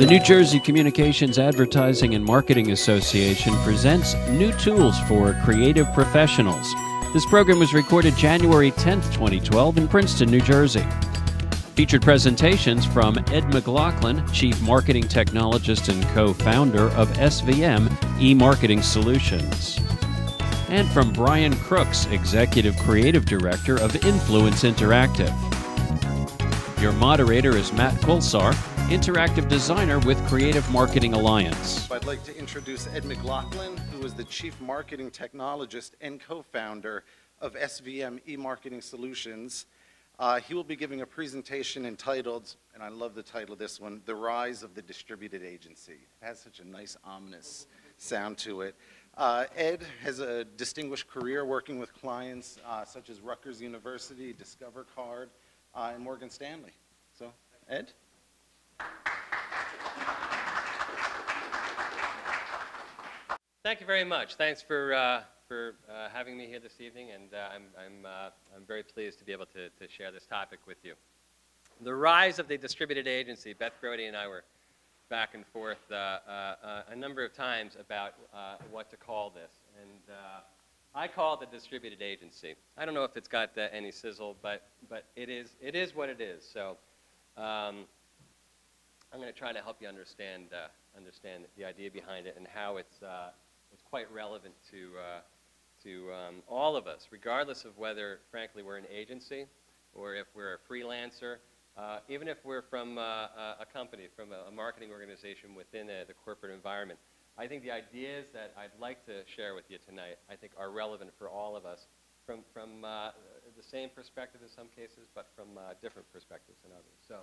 The New Jersey Communications Advertising and Marketing Association presents new tools for creative professionals. This program was recorded January 10, 2012 in Princeton, New Jersey. Featured presentations from Ed McLaughlin, Chief Marketing Technologist and co-founder of SVM E-Marketing Solutions. And from Brian Crooks, Executive Creative Director of Influence Interactive. Your moderator is Matt Kulcsar, Interactive Designer with Creative Marketing Alliance. I'd like to introduce Ed McLaughlin, who is the Chief Marketing Technologist and co-founder of SVM E-Marketing Solutions. He will be giving a presentation entitled, and I love the title of this one, The Rise of the Distributed Agency. It has such a nice ominous sound to it. Ed has a distinguished career working with clients such as Rutgers University, Discover Card, and Morgan Stanley. So, Ed? Thank you very much. Thanks for having me here this evening, and I'm very pleased to be able to share this topic with you. The rise of the distributed agency. Beth Brody and I were back and forth a number of times about what to call this, and I call it the distributed agency. I don't know if it's got any sizzle, but it is what it is. So. I'm going to try to help you understand the idea behind it and how it's quite relevant to all of us, regardless of whether, frankly, we're an agency or if we're a freelancer, even if we're from a company, from a marketing organization within the corporate environment. I think the ideas that I'd like to share with you tonight, I think, are relevant for all of us from the same perspective in some cases, but from different perspectives in others. So.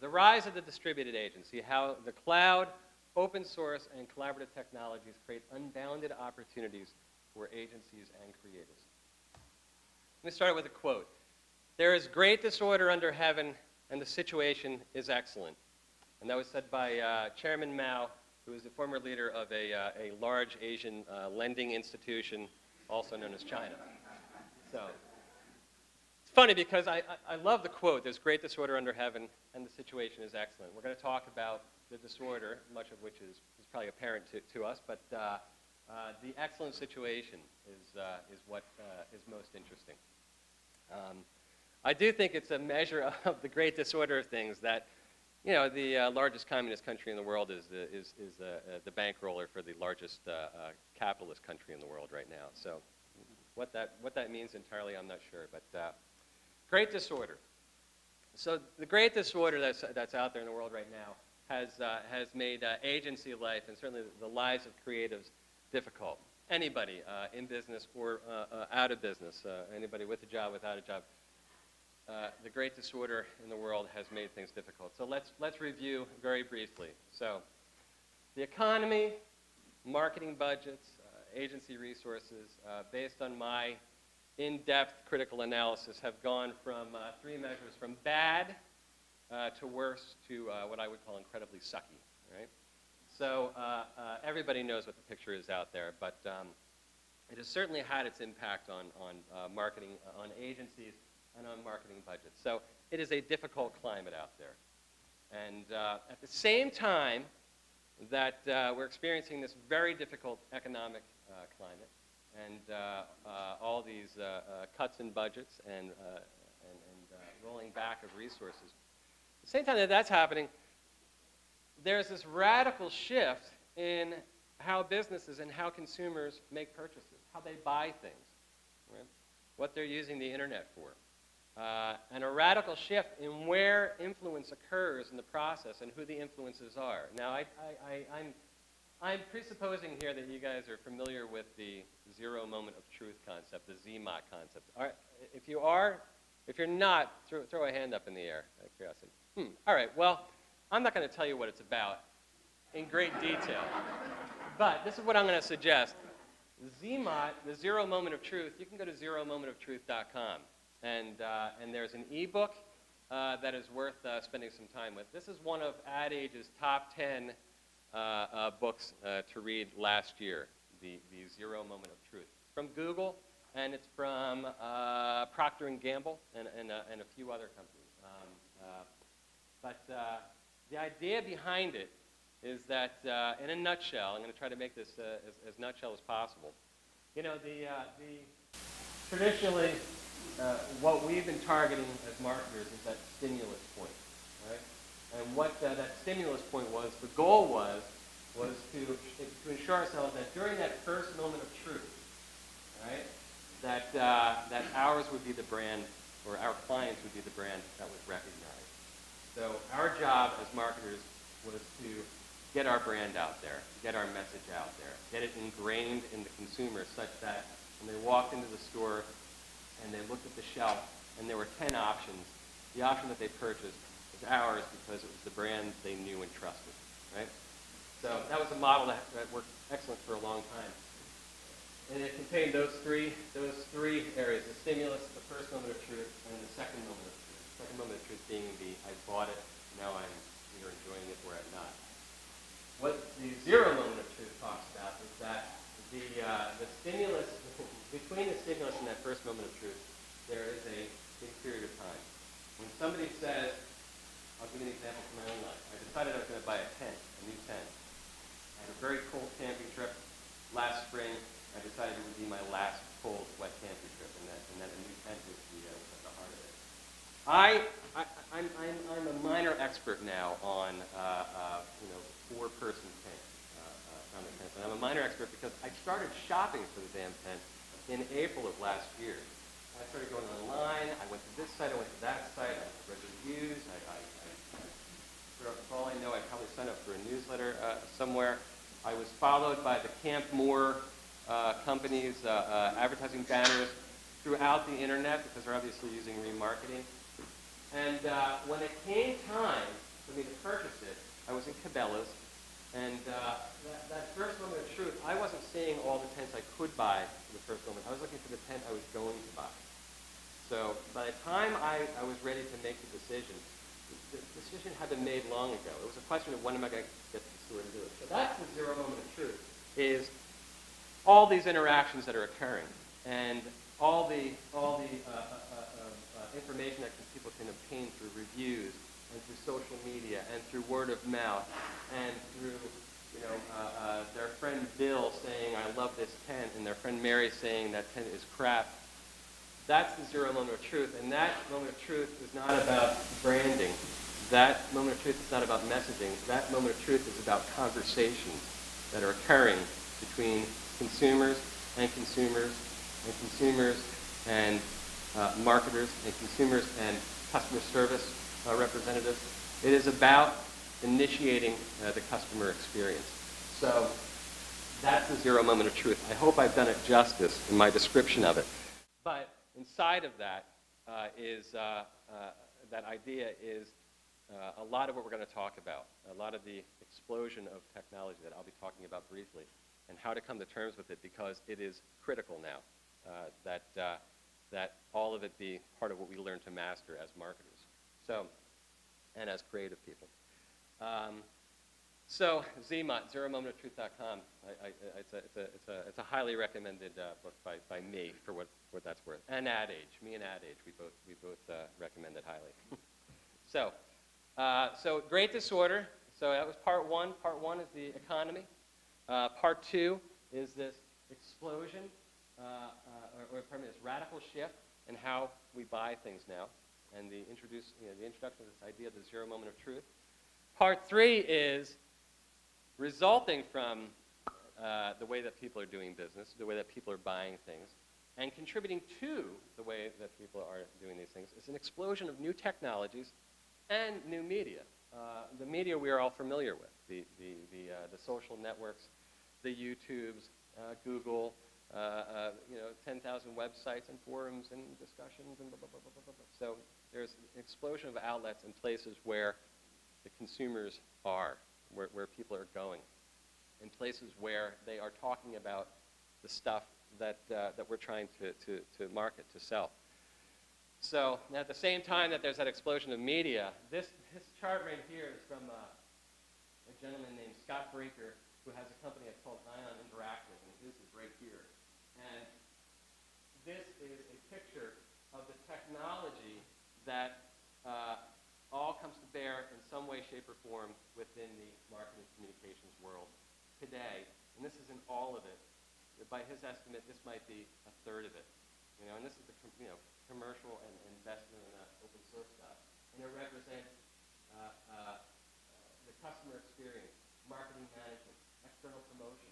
The rise of the distributed agency, how the cloud, open source, and collaborative technologies create unbounded opportunities for agencies and creators. Let me start with a quote. There is great disorder under heaven, and the situation is excellent. And that was said by Chairman Mao, who is the former leader of a large Asian lending institution, also known as China. So. Funny because I love the quote, there's great disorder under heaven and the situation is excellent. We're going to talk about the disorder, much of which is probably apparent to us, but the excellent situation is what is most interesting. I do think it's a measure of the great disorder of things that, you know, the largest communist country in the world is the bankroller for the largest capitalist country in the world right now. So what that means entirely, I'm not sure, but great disorder. So the great disorder that's out there in the world right now has made agency life and certainly the lives of creatives difficult. Anybody in business or out of business, anybody with a job, without a job, the great disorder in the world has made things difficult. So let's review very briefly. So the economy, marketing budgets, agency resources, based on my in-depth critical analysis, have gone from three measures, from bad to worse to what I would call incredibly sucky, right? So everybody knows what the picture is out there, but it has certainly had its impact on marketing, on agencies, and on marketing budgets. So it is a difficult climate out there. And at the same time that we're experiencing this very difficult economic climate, and all these cuts in budgets and rolling back of resources. At the same time that that's happening, there's this radical shift in how businesses and how consumers make purchases, how they buy things, right? What they're using the internet for. And a radical shift in where influence occurs in the process and who the influences are. Now, I'm presupposing here that you guys are familiar with the zero moment of truth concept, the ZMOT concept. All right, if you're not, throw a hand up in the air out of curiosity. All right, well, I'm not going to tell you what it's about in great detail, but this is what I'm going to suggest. ZMOT, the zero moment of truth, you can go to zeromomentoftruth.com, and there's an ebook that is worth spending some time with. This is one of AdAge's top 10 books to read last year, the Zero Moment of Truth. It's from Google, and it's from Procter & Gamble and a few other companies. But The idea behind it is that, in a nutshell, I'm going to try to make this as nutshell as possible. You know, the traditionally, what we've been targeting as marketers is that stimulus point, right? And what that stimulus point was, the goal was to ensure ourselves that during that first moment of truth, right, that, that ours would be the brand, or our clients would be the brand that was recognized. So our job as marketers was to get our brand out there, get our message out there, get it ingrained in the consumer such that when they walked into the store and they looked at the shelf and there were 10 options, the option that they purchased was ours because it was the brand they knew and trusted, right? So that was a model that, worked excellent for a long time. And it contained those three areas: the stimulus, the first moment of truth, and the second moment of truth. The second moment of truth being the I bought it, now I'm either enjoying it or I'm not. What the zero moment of truth talks about is that the stimulus, between the stimulus and that first moment of truth, there is a big period of time. When somebody says, I'll give you an example from my own life. I decided I was going to buy a tent, a new tent. I had a very cold camping trip last spring. I decided it would be my last cold, wet camping trip, and that a new tent was at the heart of it. I'm a minor expert now on you know, four-person tents, and I'm a minor expert because I started shopping for the damn tent in April of last year. I started going online. I went to this site. I went to that site. I read reviews. For all I know, I probably signed up for a newsletter somewhere. I was followed by the Camp Moore company's advertising banners throughout the internet because they're obviously using remarketing. And when it came time for me to purchase it, I was in Cabela's, and that first moment of truth, I wasn't seeing all the tents I could buy for the first moment. I was looking for the tent I was going to buy. So by the time I was ready to make the decision had been made long ago. It was a question of when am I going to get the store to do it. So that's the zero moment of truth, is all these interactions that are occurring, and all the information that people can obtain through reviews, and through social media, and through word of mouth, and through their friend Bill saying, I love this tent, and their friend Mary saying that tent is crap. That's the zero moment of truth, and that moment of truth is not about branding. That moment of truth is not about messaging. That moment of truth is about conversations that are occurring between consumers and consumers and consumers and marketers and consumers and customer service representatives. It is about initiating the customer experience. So that's the zero moment of truth. I hope I've done it justice in my description of it. But inside of that that idea is a lot of what we're going to talk about, a lot of the explosion of technology that I'll be talking about briefly, and how to come to terms with it, because it is critical now that all of it be part of what we learn to master as marketers, so, and as creative people. So ZMOT, ZeroMomentOfTruth.com, it's a highly recommended book by me, for what that's worth. And AdAge, me and AdAge, we both recommend it highly. So great disorder. So that was part one. Part one is the economy. Part two is this explosion, this radical shift in how we buy things now, and the introduction of this idea of the zero moment of truth. Part three is resulting from the way that people are doing business, the way that people are buying things, and contributing to the way that people are doing these things. It's an explosion of new technologies and new media. The media we are all familiar with, the social networks, the YouTubes, Google, 10,000 websites and forums and discussions and blah, blah, blah, blah, blah, blah. So there's an explosion of outlets and places where the consumers are, where people are going, and places where they are talking about the stuff that, that we're trying to market, to sell. So at the same time that there's that explosion of media, this chart right here is from a gentleman named Scott Breaker, who has a company that's called Ion Interactive, and his is right here. And this is a picture of the technology that all comes to bear in some way. way, shape, or form within the marketing communications world today. And this isn't all of it. By his estimate, this might be a third of it. You know, and this is the commercial and investment in open source stuff. And it represents the customer experience, marketing management, external promotion,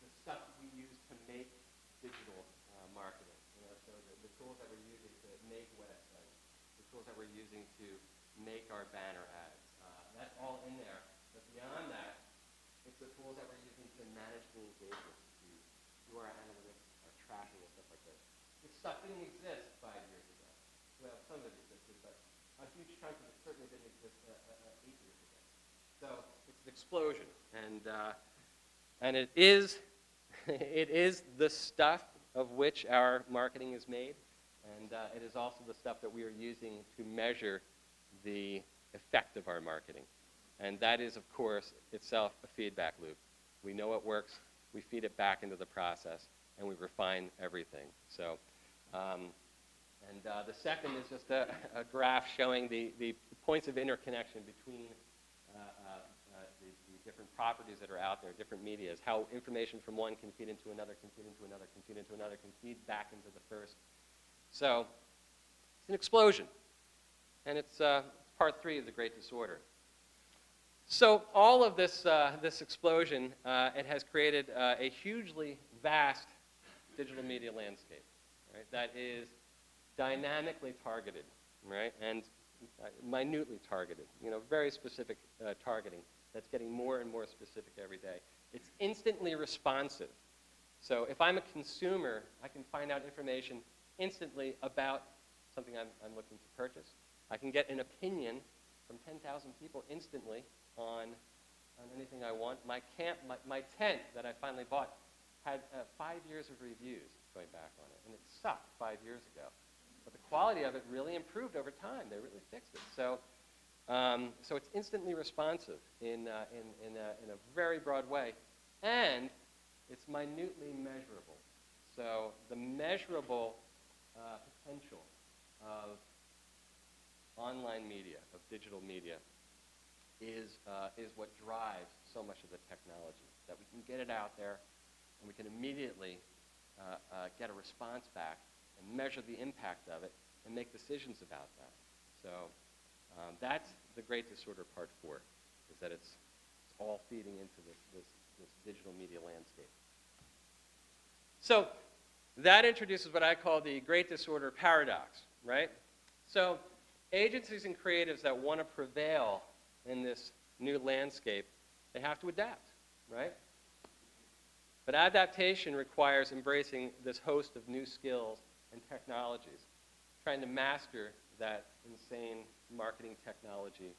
the stuff we use to make digital marketing. You know, so the tools that we're using to make websites, the tools that we're using to make our banner ads. That's all in there. But beyond that, it's the tools that we're using to manage the engagement, to do our analytics, our tracking, and stuff like this. This stuff didn't exist 5 years ago. Well, some of it existed, but a huge chunk of it certainly didn't exist 8 years ago. So it's an explosion, and it is it is the stuff of which our marketing is made, and it is also the stuff that we are using to measure the effect of our marketing. And that is, of course, itself a feedback loop. We know what works, we feed it back into the process, and we refine everything. So, the second is just a graph showing the points of interconnection between the different properties that are out there, different medias, how information from one can feed into another, can feed into another, can feed into another, can feed back into the first. So, it's an explosion. And it's part three of the Great Disorder. So all of this, this explosion, it has created a hugely vast digital media landscape, right, that is dynamically targeted, right, and minutely targeted, you know, very specific targeting that's getting more and more specific every day. It's instantly responsive. So if I'm a consumer, I can find out information instantly about something I'm looking to purchase. I can get an opinion from 10,000 people instantly on anything I want. My camp, my tent that I finally bought had 5 years of reviews going back on it, and it sucked 5 years ago. But the quality of it really improved over time. They really fixed it. So, so it's instantly responsive in a very broad way, and it's minutely measurable. So the measurable potential of online media, of digital media, is what drives so much of the technology, that we can get it out there and we can immediately get a response back and measure the impact of it and make decisions about that. So that's the Great Disorder part four, is that it's all feeding into this digital media landscape. So that introduces what I call the Great Disorder paradox, right? So agencies and creatives that want to prevail in this new landscape, they have to adapt, right? But adaptation requires embracing this host of new skills and technologies, trying to master that insane marketing technology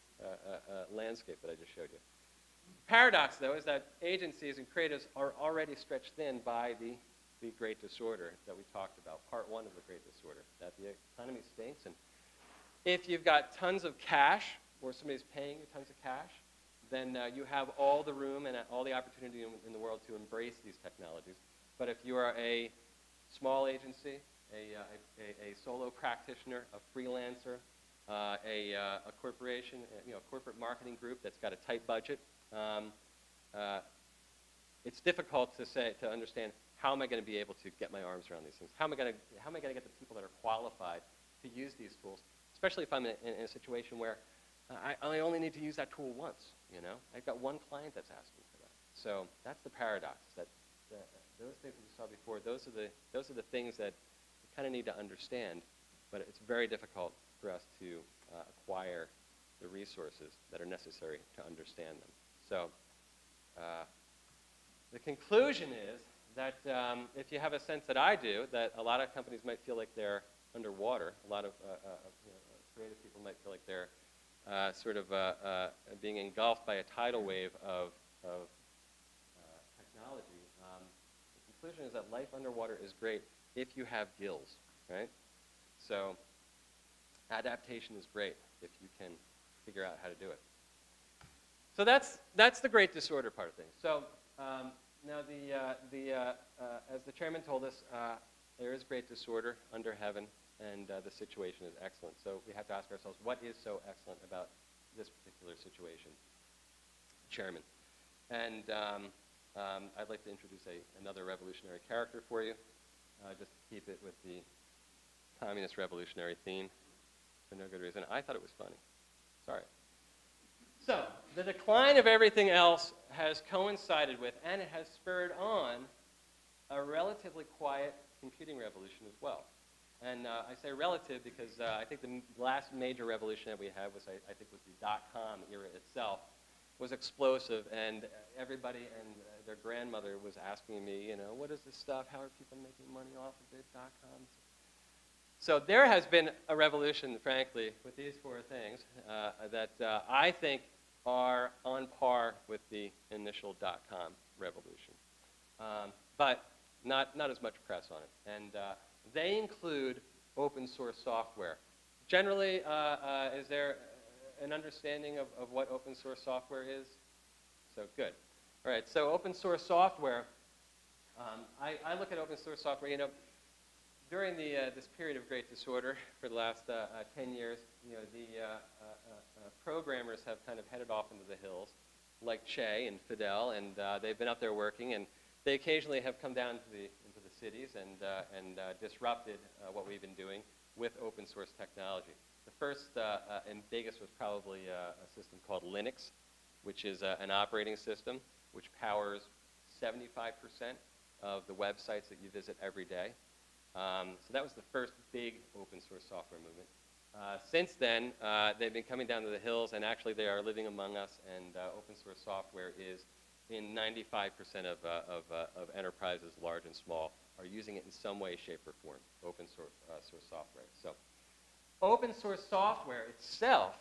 landscape that I just showed you. The paradox, though, is that agencies and creatives are already stretched thin by the Great Disorder that we talked about, part one of the Great Disorder, that the economy stinks. And if you've got tons of cash, or somebody's paying you tons of cash, then you have all the room and all the opportunity in the world to embrace these technologies. But if you are a small agency, a solo practitioner, a freelancer, a corporation, a corporate marketing group that's got a tight budget, it's difficult to understand, how am I going to be able to get my arms around these things? How am I going to get the people that are qualified to use these tools? Especially if I'm in a situation where I only need to use that tool once, you know? I've got one client that's asking for that. So that's the paradox, that those things we saw before, those are the things that we kind of need to understand, but it's very difficult for us to acquire the resources that are necessary to understand them. So the conclusion is that if you have a sense that I do, that a lot of companies might feel like they're underwater, a lot of creative people might feel like they're being engulfed by a tidal wave of technology. The conclusion is that life underwater is great if you have gills, right? So adaptation is great if you can figure out how to do it. So that's the Great Disorder part of things. So now as the chairman told us, there is great disorder under heaven, and the situation is excellent. So we have to ask ourselves, what is so excellent about this particular situation, chairman. And I'd like to introduce another revolutionary character for you, just to keep it with the communist revolutionary theme, for no good reason. I thought it was funny. Sorry. So the decline of everything else has coincided with, and it has spurred on, a relatively quiet computing revolution as well. And I say relative because I think the last major revolution that we had was, I think, was the .com era itself. Was explosive, and everybody and their grandmother was asking me, you know, what is this stuff? How are people making money off of it? .coms. So there has been a revolution, frankly, with these four things that I think are on par with the initial .com revolution, but not as much press on it. And they include open source software. Generally, is there an understanding of what open source software is? So good. All right, so open source software, I look at open source software, you know, during the, this period of great disorder for the last 10 years, you know, the programmers have kind of headed off into the hills, like Che and Fidel, and they've been up there working, and they occasionally have come down into the cities and disrupted what we've been doing with open source technology. The first and biggest was probably a system called Linux, which is an operating system which powers 75% of the websites that you visit every day. So that was the first big open source software movement. Since then, they've been coming down to the hills, and actually they are living among us, and open source software is in 95% of enterprises, large and small, are using it in some way, shape, or form, open source, source software. So, open source software itself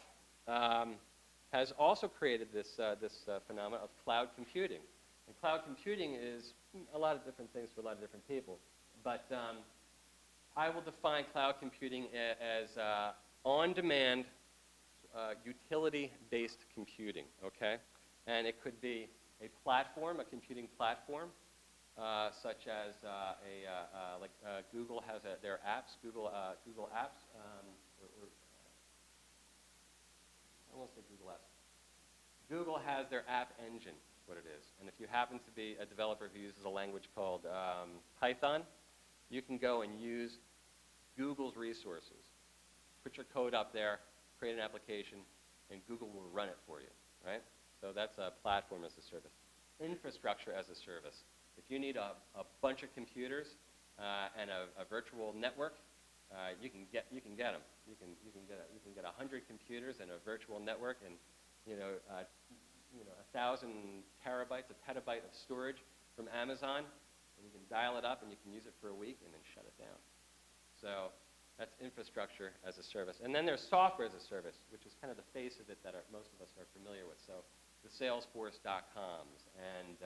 has also created this, this phenomenon of cloud computing. And cloud computing is a lot of different things for a lot of different people. But I will define cloud computing as on-demand, utility-based computing, okay? And it could be a platform, a computing platform, such as Google has their apps, Google Apps. I won't say Google Apps. Google has their app engine, is what it is. And if you happen to be a developer who uses a language called Python, you can go and use Google's resources. Put your code up there, create an application, and Google will run it for you, right? So that's a platform as a service. Infrastructure as a service. If you need a bunch of computers and a virtual network, you can get them. You can get 100 computers and a virtual network, and you know, 1,000 terabytes, a petabyte of storage from Amazon, and you can dial it up and you can use it for a week and then shut it down. So that's infrastructure as a service. And then there's software as a service, which is kind of the face of it that most of us are familiar with. So the Salesforce.coms and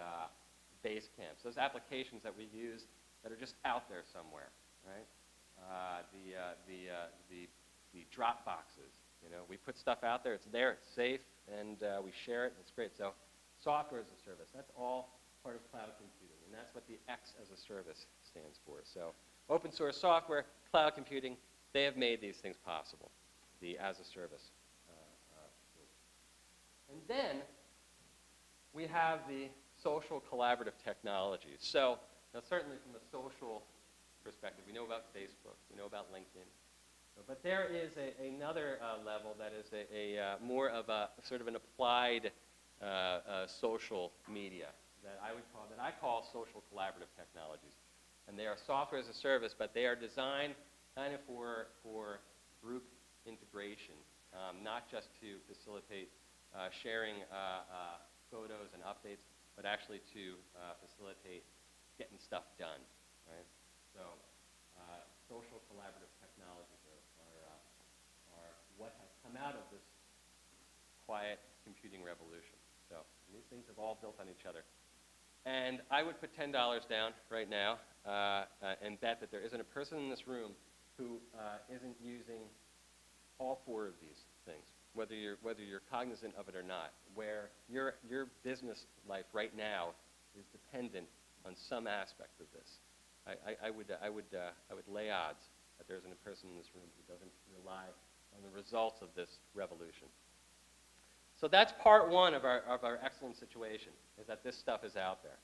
Basecamps, those applications that we use that are just out there somewhere, right? The Dropboxes, you know, we put stuff out there, it's safe, and we share it, and it's great. So software as a service, that's all part of cloud computing, and that's what the X as a service stands for. So open source software, cloud computing, they have made these things possible, the as a service. And then we have the social collaborative technologies. So now certainly from a social perspective, we know about Facebook, we know about LinkedIn, but there is another level that is more of a sort of an applied social media that I call social collaborative technologies, and they are software as a service, but they are designed kind of for group integration, not just to facilitate sharing photos and updates, but actually to facilitate getting stuff done, right? So social collaborative technologies are what has come out of this quiet computing revolution. So these things have all built on each other. And I would put $10 down right now and bet that there isn't a person in this room who isn't using all four of these things, whether you're cognizant of it or not, where your business life right now is dependent on some aspect of this. I would lay odds that there isn't a person in this room who doesn't rely on the results of this revolution. So that's part one of our excellent situation, is that this stuff is out there.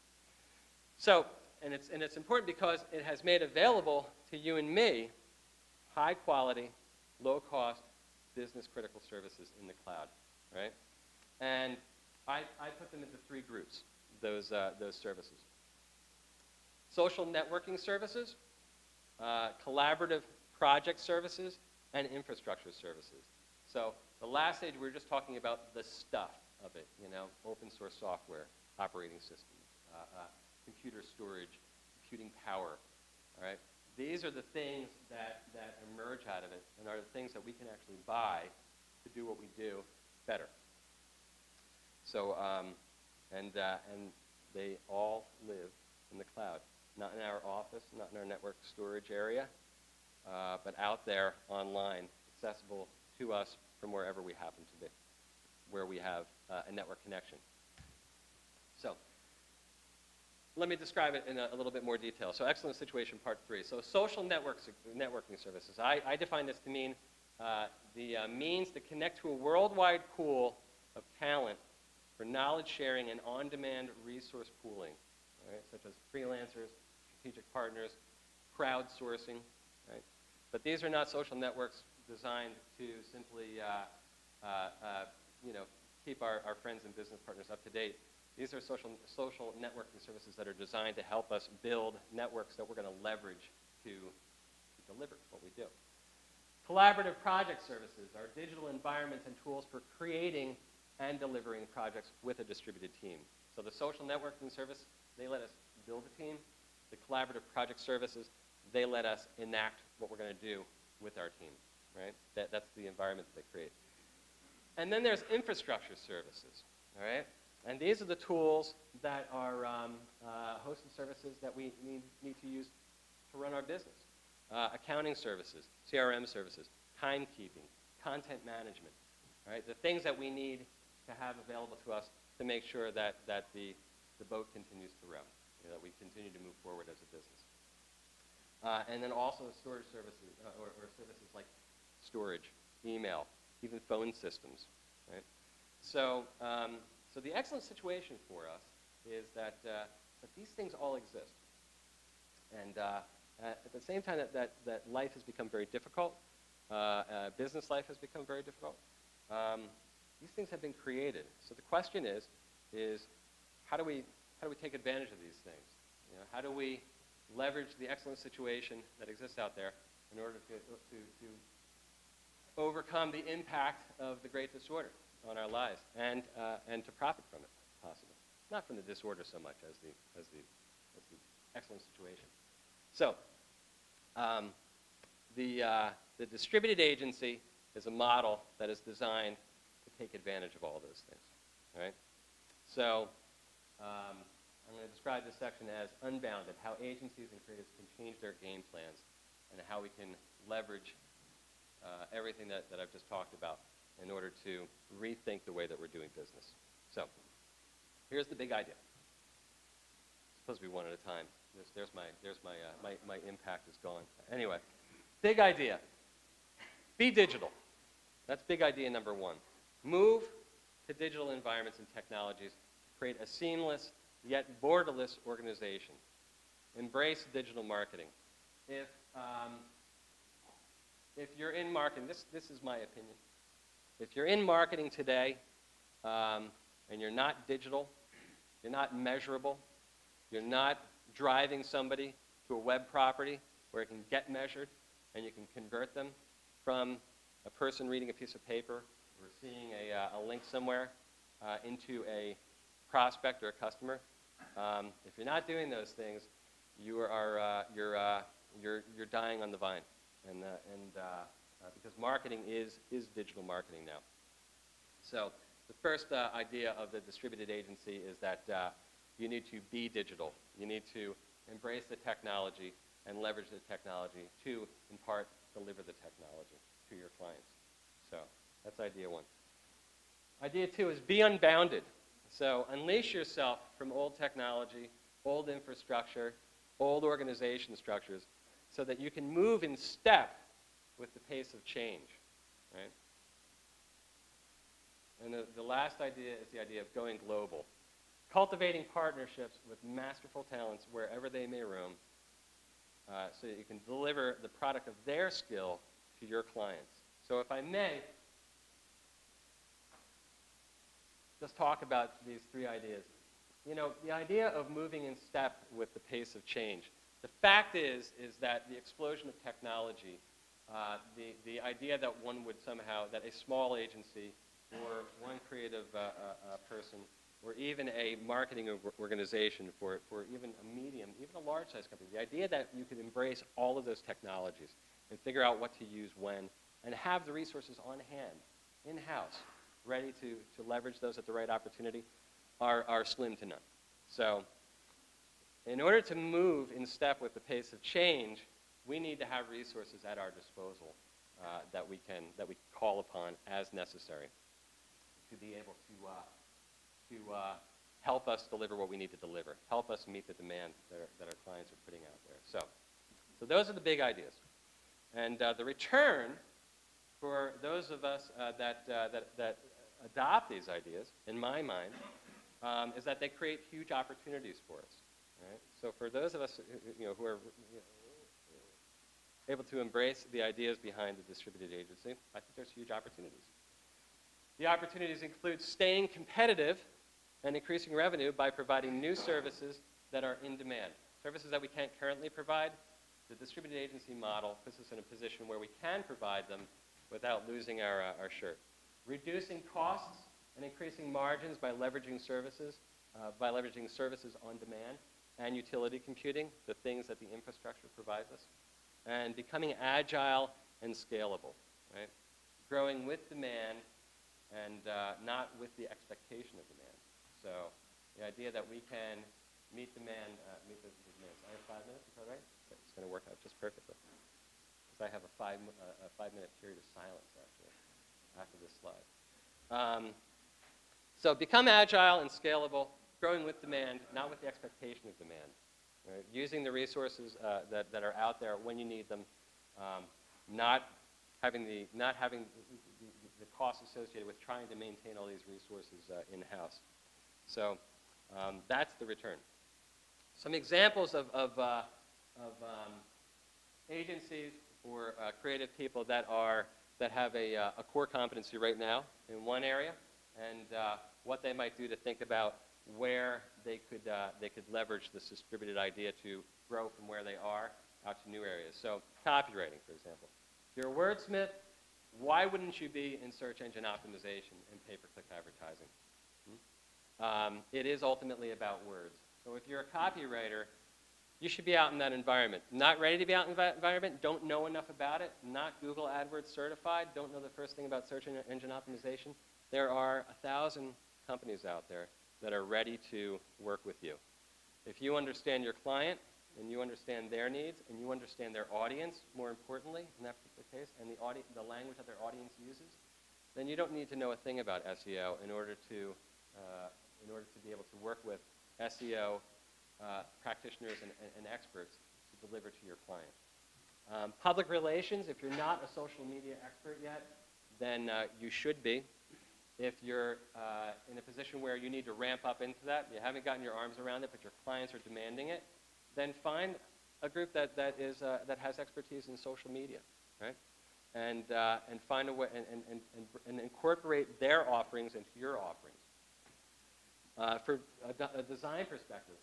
So, and it's important because it has made available to you and me high quality, low cost, business critical services in the cloud, right? And I put them into three groups, those services. Social networking services, collaborative project services, and infrastructure services. So the last stage, we were just talking about the stuff of it, you know, open source software, operating systems, computer storage, computing power, all right? These are the things that emerge out of it and are the things that we can actually buy to do what we do better. So, and they all live in the cloud. Not in our office, not in our network storage area, but out there online, accessible to us from wherever we happen to be, where we have a network connection. So let me describe it in a little bit more detail. So excellent situation part three. So social networking services. I define this to mean the means to connect to a worldwide pool of talent for knowledge sharing and on-demand resource pooling, right, such as freelancers, strategic partners, crowdsourcing, right? But these are not social networks designed to simply, you know, keep our friends and business partners up to date. These are social networking services that are designed to help us build networks that we're going to leverage to deliver what we do. Collaborative project services are digital environments and tools for creating and delivering projects with a distributed team. So the social networking service, they let us build a team. The collaborative project services, they let us enact what we're going to do with our team, right? That's the environment that they create. And then there's infrastructure services, all right? And these are the tools that are hosted services that we need to use to run our business. Accounting services, CRM services, timekeeping, content management, all right? The things that we need to have available to us to make sure that the boat continues to row, you know, that we continue to move forward as a business. And then also storage services, or services like storage, email, even phone systems, right? So, so the excellent situation for us is that, that these things all exist. And at the same time that life has become very difficult, business life has become very difficult, these things have been created. So the question is how do we take advantage of these things? You know, how do we leverage the excellent situation that exists out there in order to overcome the impact of the great disorder on our lives and to profit from it, if possible? Not from the disorder so much as the excellent situation. So the distributed agency is a model that is designed to take advantage of all of those things, right? So I'm going to describe this section as Unbounded, how agencies and creatives can change their game plans and how we can leverage everything that I've just talked about in order to rethink the way that we're doing business. So here's the big idea. It's supposed to be one at a time. There's my impact is gone. Anyway, big idea. Be digital. That's big idea number one. Move to digital environments and technologies. Create a seamless yet borderless organization. Embrace digital marketing. If you're in marketing, this is my opinion. If you're in marketing today and you're not digital, you're not measurable, you're not driving somebody to a web property where it can get measured and you can convert them from a person reading a piece of paper or seeing a link somewhere into a prospect or a customer. If you're not doing those things, you are you're dying on the vine, and because marketing is digital marketing now. So the first idea of the distributed agency is that you need to be digital. You need to embrace the technology and leverage the technology to, in part, deliver the technology to your clients. So that's idea one. Idea two is be unbounded. So unleash yourself from old technology, old infrastructure, old organization structures, so that you can move in step with the pace of change, right? And the last idea is the idea of going global. Cultivating partnerships with masterful talents wherever they may roam, so that you can deliver the product of their skill to your clients. So if I may, just talk about these three ideas. You know, the idea of moving in step with the pace of change. The fact is that the explosion of technology, the idea that one would somehow, that a small agency or one creative person or even a marketing organization for even a medium, even a large size company, the idea that you could embrace all of those technologies and figure out what to use when and have the resources on hand, in-house, ready to leverage those at the right opportunity are slim to none. So in order to move in step with the pace of change, we need to have resources at our disposal that we call upon as necessary to be able to help us deliver what we need to deliver, help us meet the demand that our clients are putting out there. So those are the big ideas. And the return for those of us that adopt these ideas, in my mind, is that they create huge opportunities for us. Right? So for those of us who are able to embrace the ideas behind the distributed agency, I think there's huge opportunities. The opportunities include staying competitive and increasing revenue by providing new services that are in demand. Services that we can't currently provide, the distributed agency model puts us in a position where we can provide them without losing our shirt. Reducing costs and increasing margins by leveraging services, on demand and utility computing, the things that the infrastructure provides us, and becoming agile and scalable, right? Growing with demand and not with the expectation of demand. So the idea that we can meet demand, meet those demands. I have 5 minutes, is that right? It's going to work out just perfectly. Because I have a five-minute period of silence, actually, after this slide. So become agile and scalable, growing with demand, not with the expectation of demand. Right? Using the resources that are out there when you need them, not having the costs associated with trying to maintain all these resources in-house. So that's the return. Some examples of agencies or creative people that have a core competency right now in one area, and what they might do to think about where they could leverage this distributed idea to grow from where they are out to new areas. So copywriting, for example. If you're a wordsmith, why wouldn't you be in search engine optimization and pay-per-click advertising? It is ultimately about words. So if you're a copywriter, you should be out in that environment. Not ready to be out in that environment, don't know enough about it, not Google AdWords certified, don't know the first thing about search engine optimization. There are 1,000 companies out there that are ready to work with you. If you understand your client, and you understand their needs, and you understand their audience, more importantly, in that particular case, and the language that their audience uses, then you don't need to know a thing about SEO in order to be able to work with SEO practitioners and experts to deliver to your client. Public relations, if you're not a social media expert yet, then you should be. If you're in a position where you need to ramp up into that, you haven't gotten your arms around it, but your clients are demanding it, then find a group that has expertise in social media, right? And find a way and incorporate their offerings into your offerings. For a design perspective,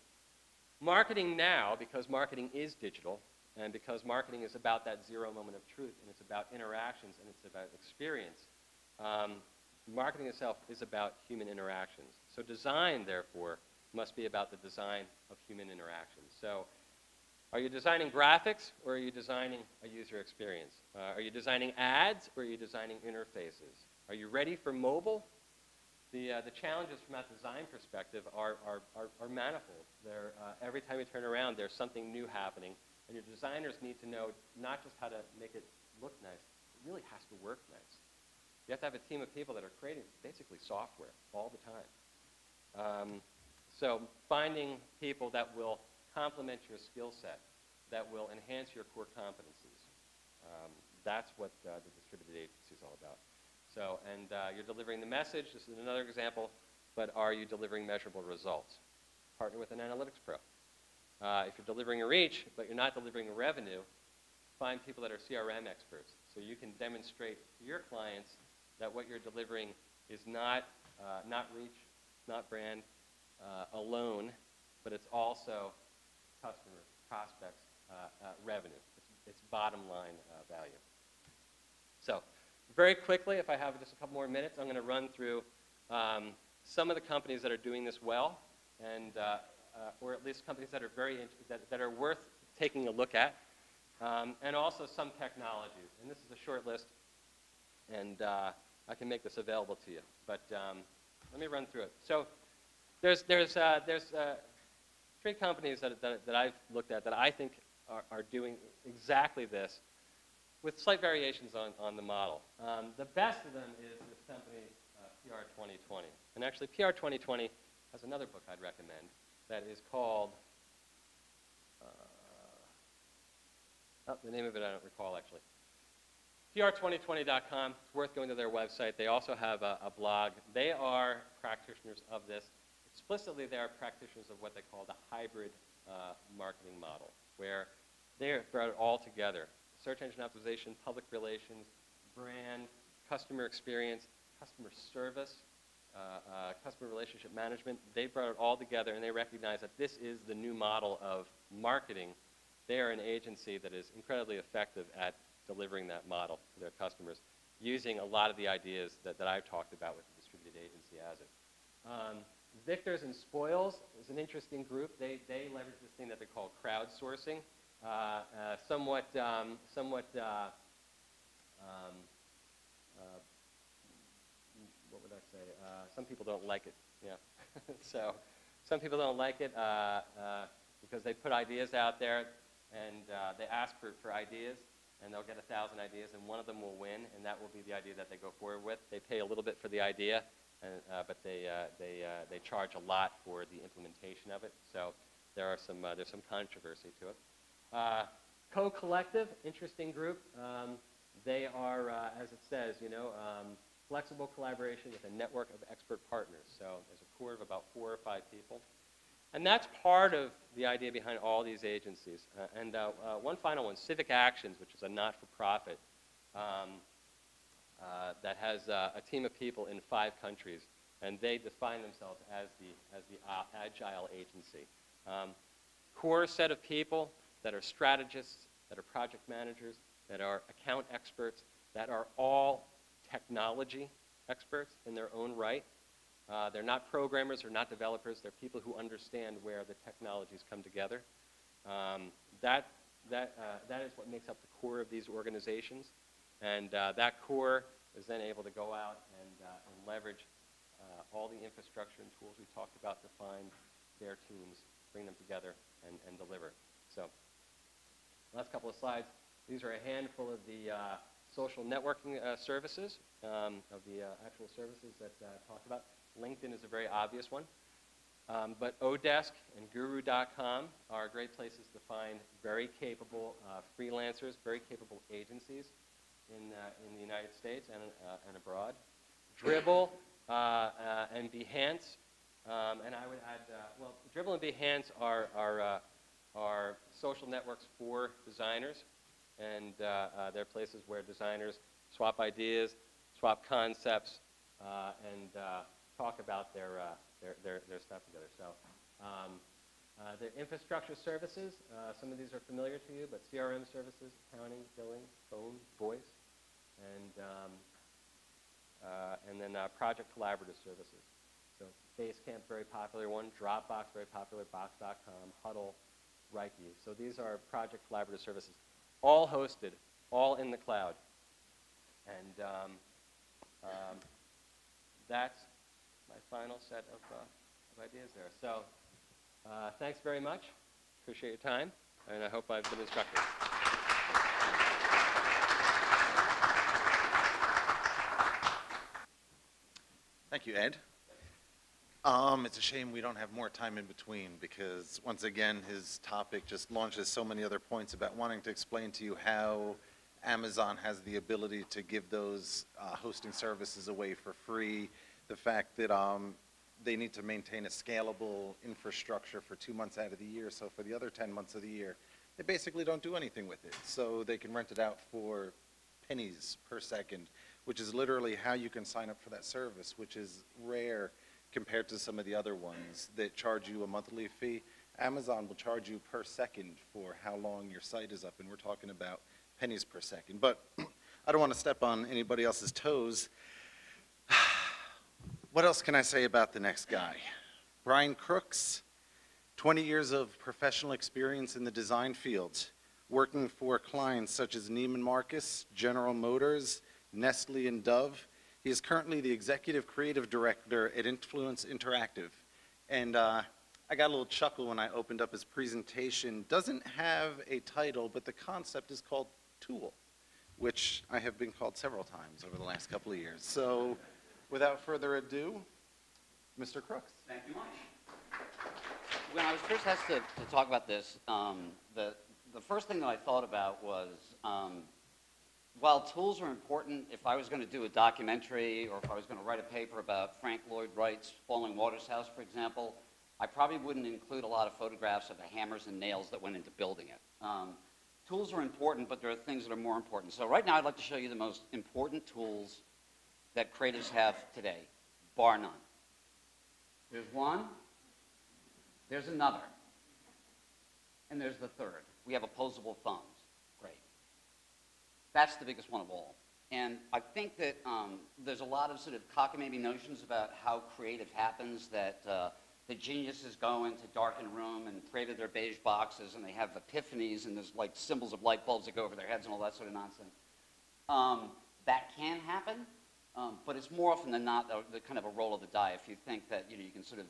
marketing now, because marketing is digital and because marketing is about that zero moment of truth and it's about interactions and it's about experience, marketing itself is about human interactions. So design, therefore, must be about the design of human interactions. So are you designing graphics or are you designing a user experience? Are you designing ads or are you designing interfaces? Are you ready for mobile? The challenges from that design perspective are manifold. Every time you turn around, there's something new happening, and your designers need to know not just how to make it look nice, it really has to work nice. You have to have a team of people that are creating basically software all the time. So finding people that will complement your skill set, that will enhance your core competencies. That's what the distributed agency is all about. So, and you're delivering the message. This is another example. But are you delivering measurable results? Partner with an analytics pro. If you're delivering a reach, but you're not delivering a revenue, find people that are CRM experts. So you can demonstrate to your clients that what you're delivering is not reach, not brand alone, but it's also customers, prospects, revenue. It's bottom line value. So very quickly, if I have just a couple more minutes, I'm going to run through some of the companies that are doing this well, and or at least companies that are that are worth taking a look at, and also some technologies. And this is a short list, and I can make this available to you. But let me run through it. So there's three companies that I've looked at that I think are doing exactly this, with slight variations on the model. The best of them is this company, PR2020. And actually, PR2020 has another book I'd recommend that is called, the name of it I don't recall actually. PR2020.com, it's worth going to their website. They also have a blog. They are practitioners of this. Explicitly, they are practitioners of what they call the hybrid marketing model, where they brought it all together. Search engine optimization, public relations, brand, customer experience, customer service, customer relationship management. They brought it all together, and they recognize that this is the new model of marketing. They are an agency that is incredibly effective at delivering that model to their customers, using a lot of the ideas that I've talked about with the distributed agency as it. Victors and Spoils is an interesting group. They leverage this thing that they call crowdsourcing. What would I say? Some people don't like it. Yeah. So some people don't like it because they put ideas out there, and they ask for ideas, and they'll get 1,000 ideas, and one of them will win, and that will be the idea that they go forward with. They pay a little bit for the idea, and, but they charge a lot for the implementation of it. So there are some there's some controversy to it. Co-Collective, interesting group. They are, as it says, you know, flexible collaboration with a network of expert partners. So there's a core of about 4 or 5 people. And that's part of the idea behind all these agencies. One final one, Civic Actions, which is a not-for-profit that has a team of people in 5 countries. And they define themselves as the agile agency. Core set of people that are strategists, that are project managers, that are account experts, that are all technology experts in their own right. They're not programmers, they're not developers, they're people who understand where the technologies come together. That is what makes up the core of these organizations. And that core is then able to go out and leverage all the infrastructure and tools we talked about to find their teams, bring them together, and deliver. So, last couple of slides. These are a handful of the social networking services, of the actual services that I talked about. LinkedIn is a very obvious one. But Odesk and guru.com are great places to find very capable freelancers, very capable agencies in the United States and abroad. Dribbble and Behance. And I would add, well, Dribbble and Behance are social networks for designers, and they're places where designers swap ideas, swap concepts, and talk about their stuff together. So the infrastructure services, some of these are familiar to you, but CRM services, accounting, billing, phone, voice, and then project collaborative services. So Basecamp, very popular one, Dropbox, very popular, Box.com, Huddle, Reiki. So these are project collaborative services, all hosted, all in the cloud. And that's my final set of ideas there. So thanks very much. Appreciate your time. And I hope I've been instructive. Thank you, Ed. It's a shame we don't have more time in between, because once again his topic just launches so many other points about wanting to explain to you how Amazon has the ability to give those hosting services away for free. The fact that they need to maintain a scalable infrastructure for 2 months out of the year, so for the other 10 months of the year, they basically don't do anything with it. So they can rent it out for pennies per second, which is literally how you can sign up for that service, which is rare compared to some of the other ones that charge you a monthly fee. Amazon will charge you per second for how long your site is up, and we're talking about pennies per second. But I don't want to step on anybody else's toes. What else can I say about the next guy? Brian Crooks, 20 years of professional experience in the design field, working for clients such as Neiman Marcus, General Motors, Nestle, and Dove. He is currently the Executive Creative Director at Influence Interactive. And I got a little chuckle when I opened up his presentation. Doesn't have a title, but the concept is called Tool, which I have been called several times over the last couple of years. So without further ado, Mr. Crooks. Thank you much. When I was first asked to talk about this, the first thing that I thought about was, while tools are important, if I was going to do a documentary or if I was going to write a paper about Frank Lloyd Wright's Falling Waters House, for example, I probably wouldn't include a lot of photographs of the hammers and nails that went into building it. Tools are important, but there are things that are more important. So right now, I'd like to show you the most important tools that creatives have today, bar none. There's one, there's another, and there's the third. We have opposable thumbs. That's the biggest one of all. And I think that there's a lot of sort of cockamamie notions about how creative happens, that the geniuses go into darkened room and pray to their beige boxes and they have epiphanies and there's like symbols of light bulbs that go over their heads and all that sort of nonsense. That can happen, but it's more often than not the kind of a roll of the die if you think that you can sort of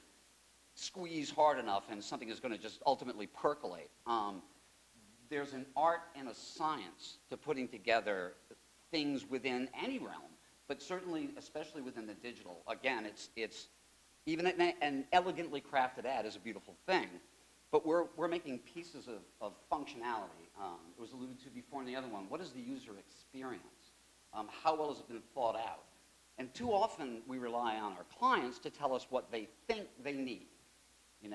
squeeze hard enough and something is going to just ultimately percolate. There's an art and a science to putting together things within any realm, but certainly, especially within the digital. Again, it's even an elegantly crafted ad is a beautiful thing, but we're making pieces of functionality. It was alluded to before in the other one. What is the user experience? How well has it been thought out? And too often we rely on our clients to tell us what they think they need, and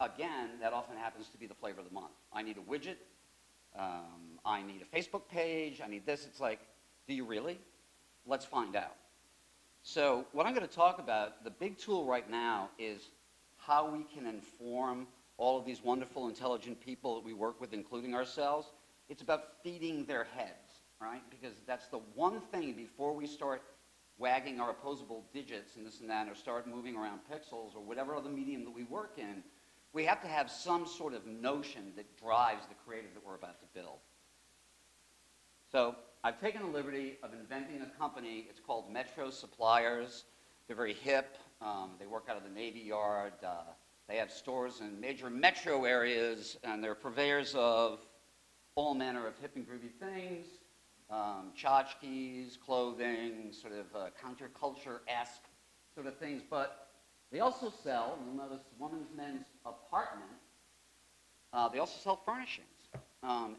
again, that often happens to be the flavor of the month. I need a widget, I need a Facebook page, I need this. It's like, do you really? Let's find out. So what I'm going to talk about, the big tool right now is how we can inform all of these wonderful, intelligent people that we work with, including ourselves. It's about feeding their heads, right? Because that's the one thing before we start wagging our opposable digits and this and that, or start moving around pixels or whatever other medium that we work in, we have to have some sort of notion that drives the creative that we're about to build. So I've taken the liberty of inventing a company. It's called Metro Suppliers. They're very hip. They work out of the Navy Yard. They have stores in major metro areas, and they're purveyors of all manner of hip and groovy things, tchotchkes, clothing, sort of counterculture-esque sort of things. But they also sell, and you'll notice, women's, men's apartment. They also sell furnishings.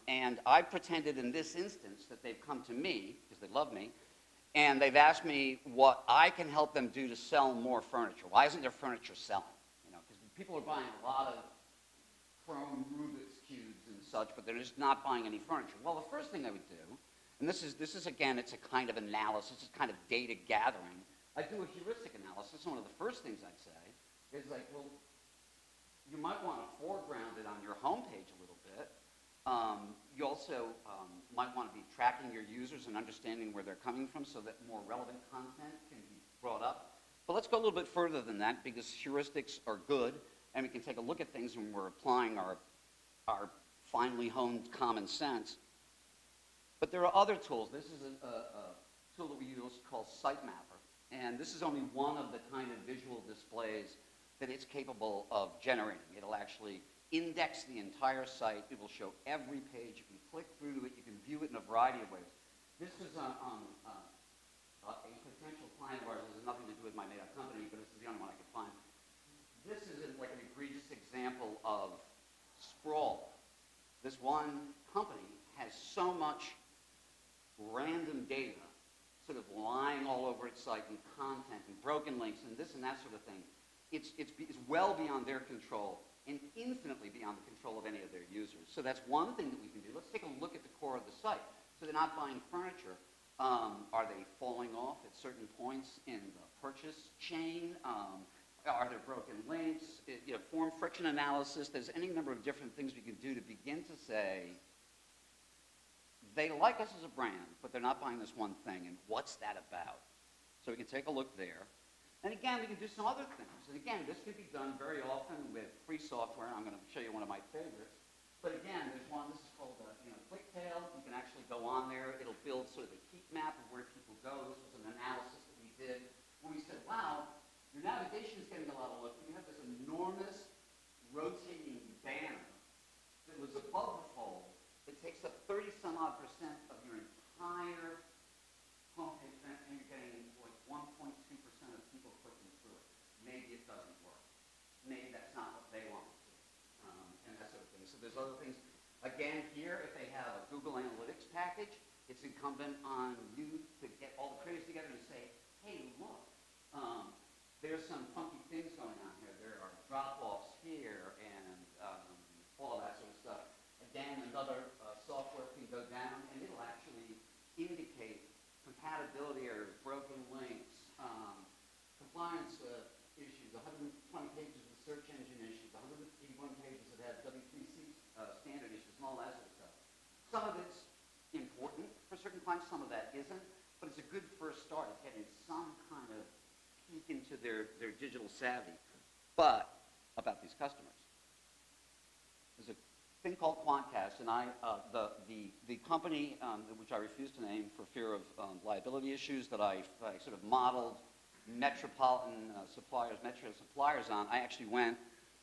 And I pretended in this instance that they've come to me, because they love me, and they've asked me what I can help them do to sell more furniture. Why isn't their furniture selling? Because people are buying a lot of chrome Rubik's cubes and such, but they're just not buying any furniture. Well, the first thing I would do, and this is again, it's a kind of analysis, it's kind of data gathering. I do a heuristic analysis. One of the first things I'd say is like, well, you might want to foreground it on your homepage a little bit. You also might want to be tracking your users and understanding where they're coming from so that more relevant content can be brought up. But let's go a little bit further than that, because heuristics are good and we can take a look at things when we're applying our finely honed common sense. But there are other tools. This is a tool that we use called Sitemapper. And this is only one of the kind of visual displays that it's capable of generating. It'll actually index the entire site. It will show every page. If you click through to it, you can view it in a variety of ways. This is a potential client of ours. This has nothing to do with my made-up company, but this is the only one I could find. This is like an egregious example of sprawl. This one company has so much random data sort of lying all over its site, and content and broken links and this and that sort of thing, it's well beyond their control and infinitely beyond the control of any of their users. So that's one thing that we can do. Let's take a look at the core of the site. So they're not buying furniture. Are they falling off at certain points in the purchase chain? Are there broken links? Form friction analysis. There's any number of different things we can do to begin to say, they like us as a brand, but they're not buying this one thing, and what's that about? So we can take a look there. And again, we can do some other things. And again, this can be done very often with free software. I'm going to show you one of my favorites. But again, there's one, this is called Clicktail. You can actually go on there. It'll build sort of a heat map of where people go. This was an analysis that we did where we said, wow, your navigation is getting a lot of look. You have this enormous rotating banner that was above the fold. It takes up 30-some-odd% of your entire homepage, and you're getting like 1.2% of people clicking through it. Maybe it doesn't work. Maybe that's not what they want to do, and that sort of thing. So there's other things. Again, here, if they have a Google Analytics package, it's incumbent on you to get all the creators together and say, hey, look, there's some funky things going on here. There are drop-offs here and all that sort of stuff. Again, another software can go down, and it'll actually indicate compatibility errors, broken links, compliance issues, 120 pages of search engine issues, 181 pages that have W3C standard issues, and all that sort of stuff. Some of it's important for certain clients, some of that isn't, but it's a good first start at getting some kind of peek into their digital savvy. But about these customers, there's a thing called Quantcast, and the company which I refuse to name for fear of liability issues that I sort of modeled metropolitan metro suppliers on, I actually went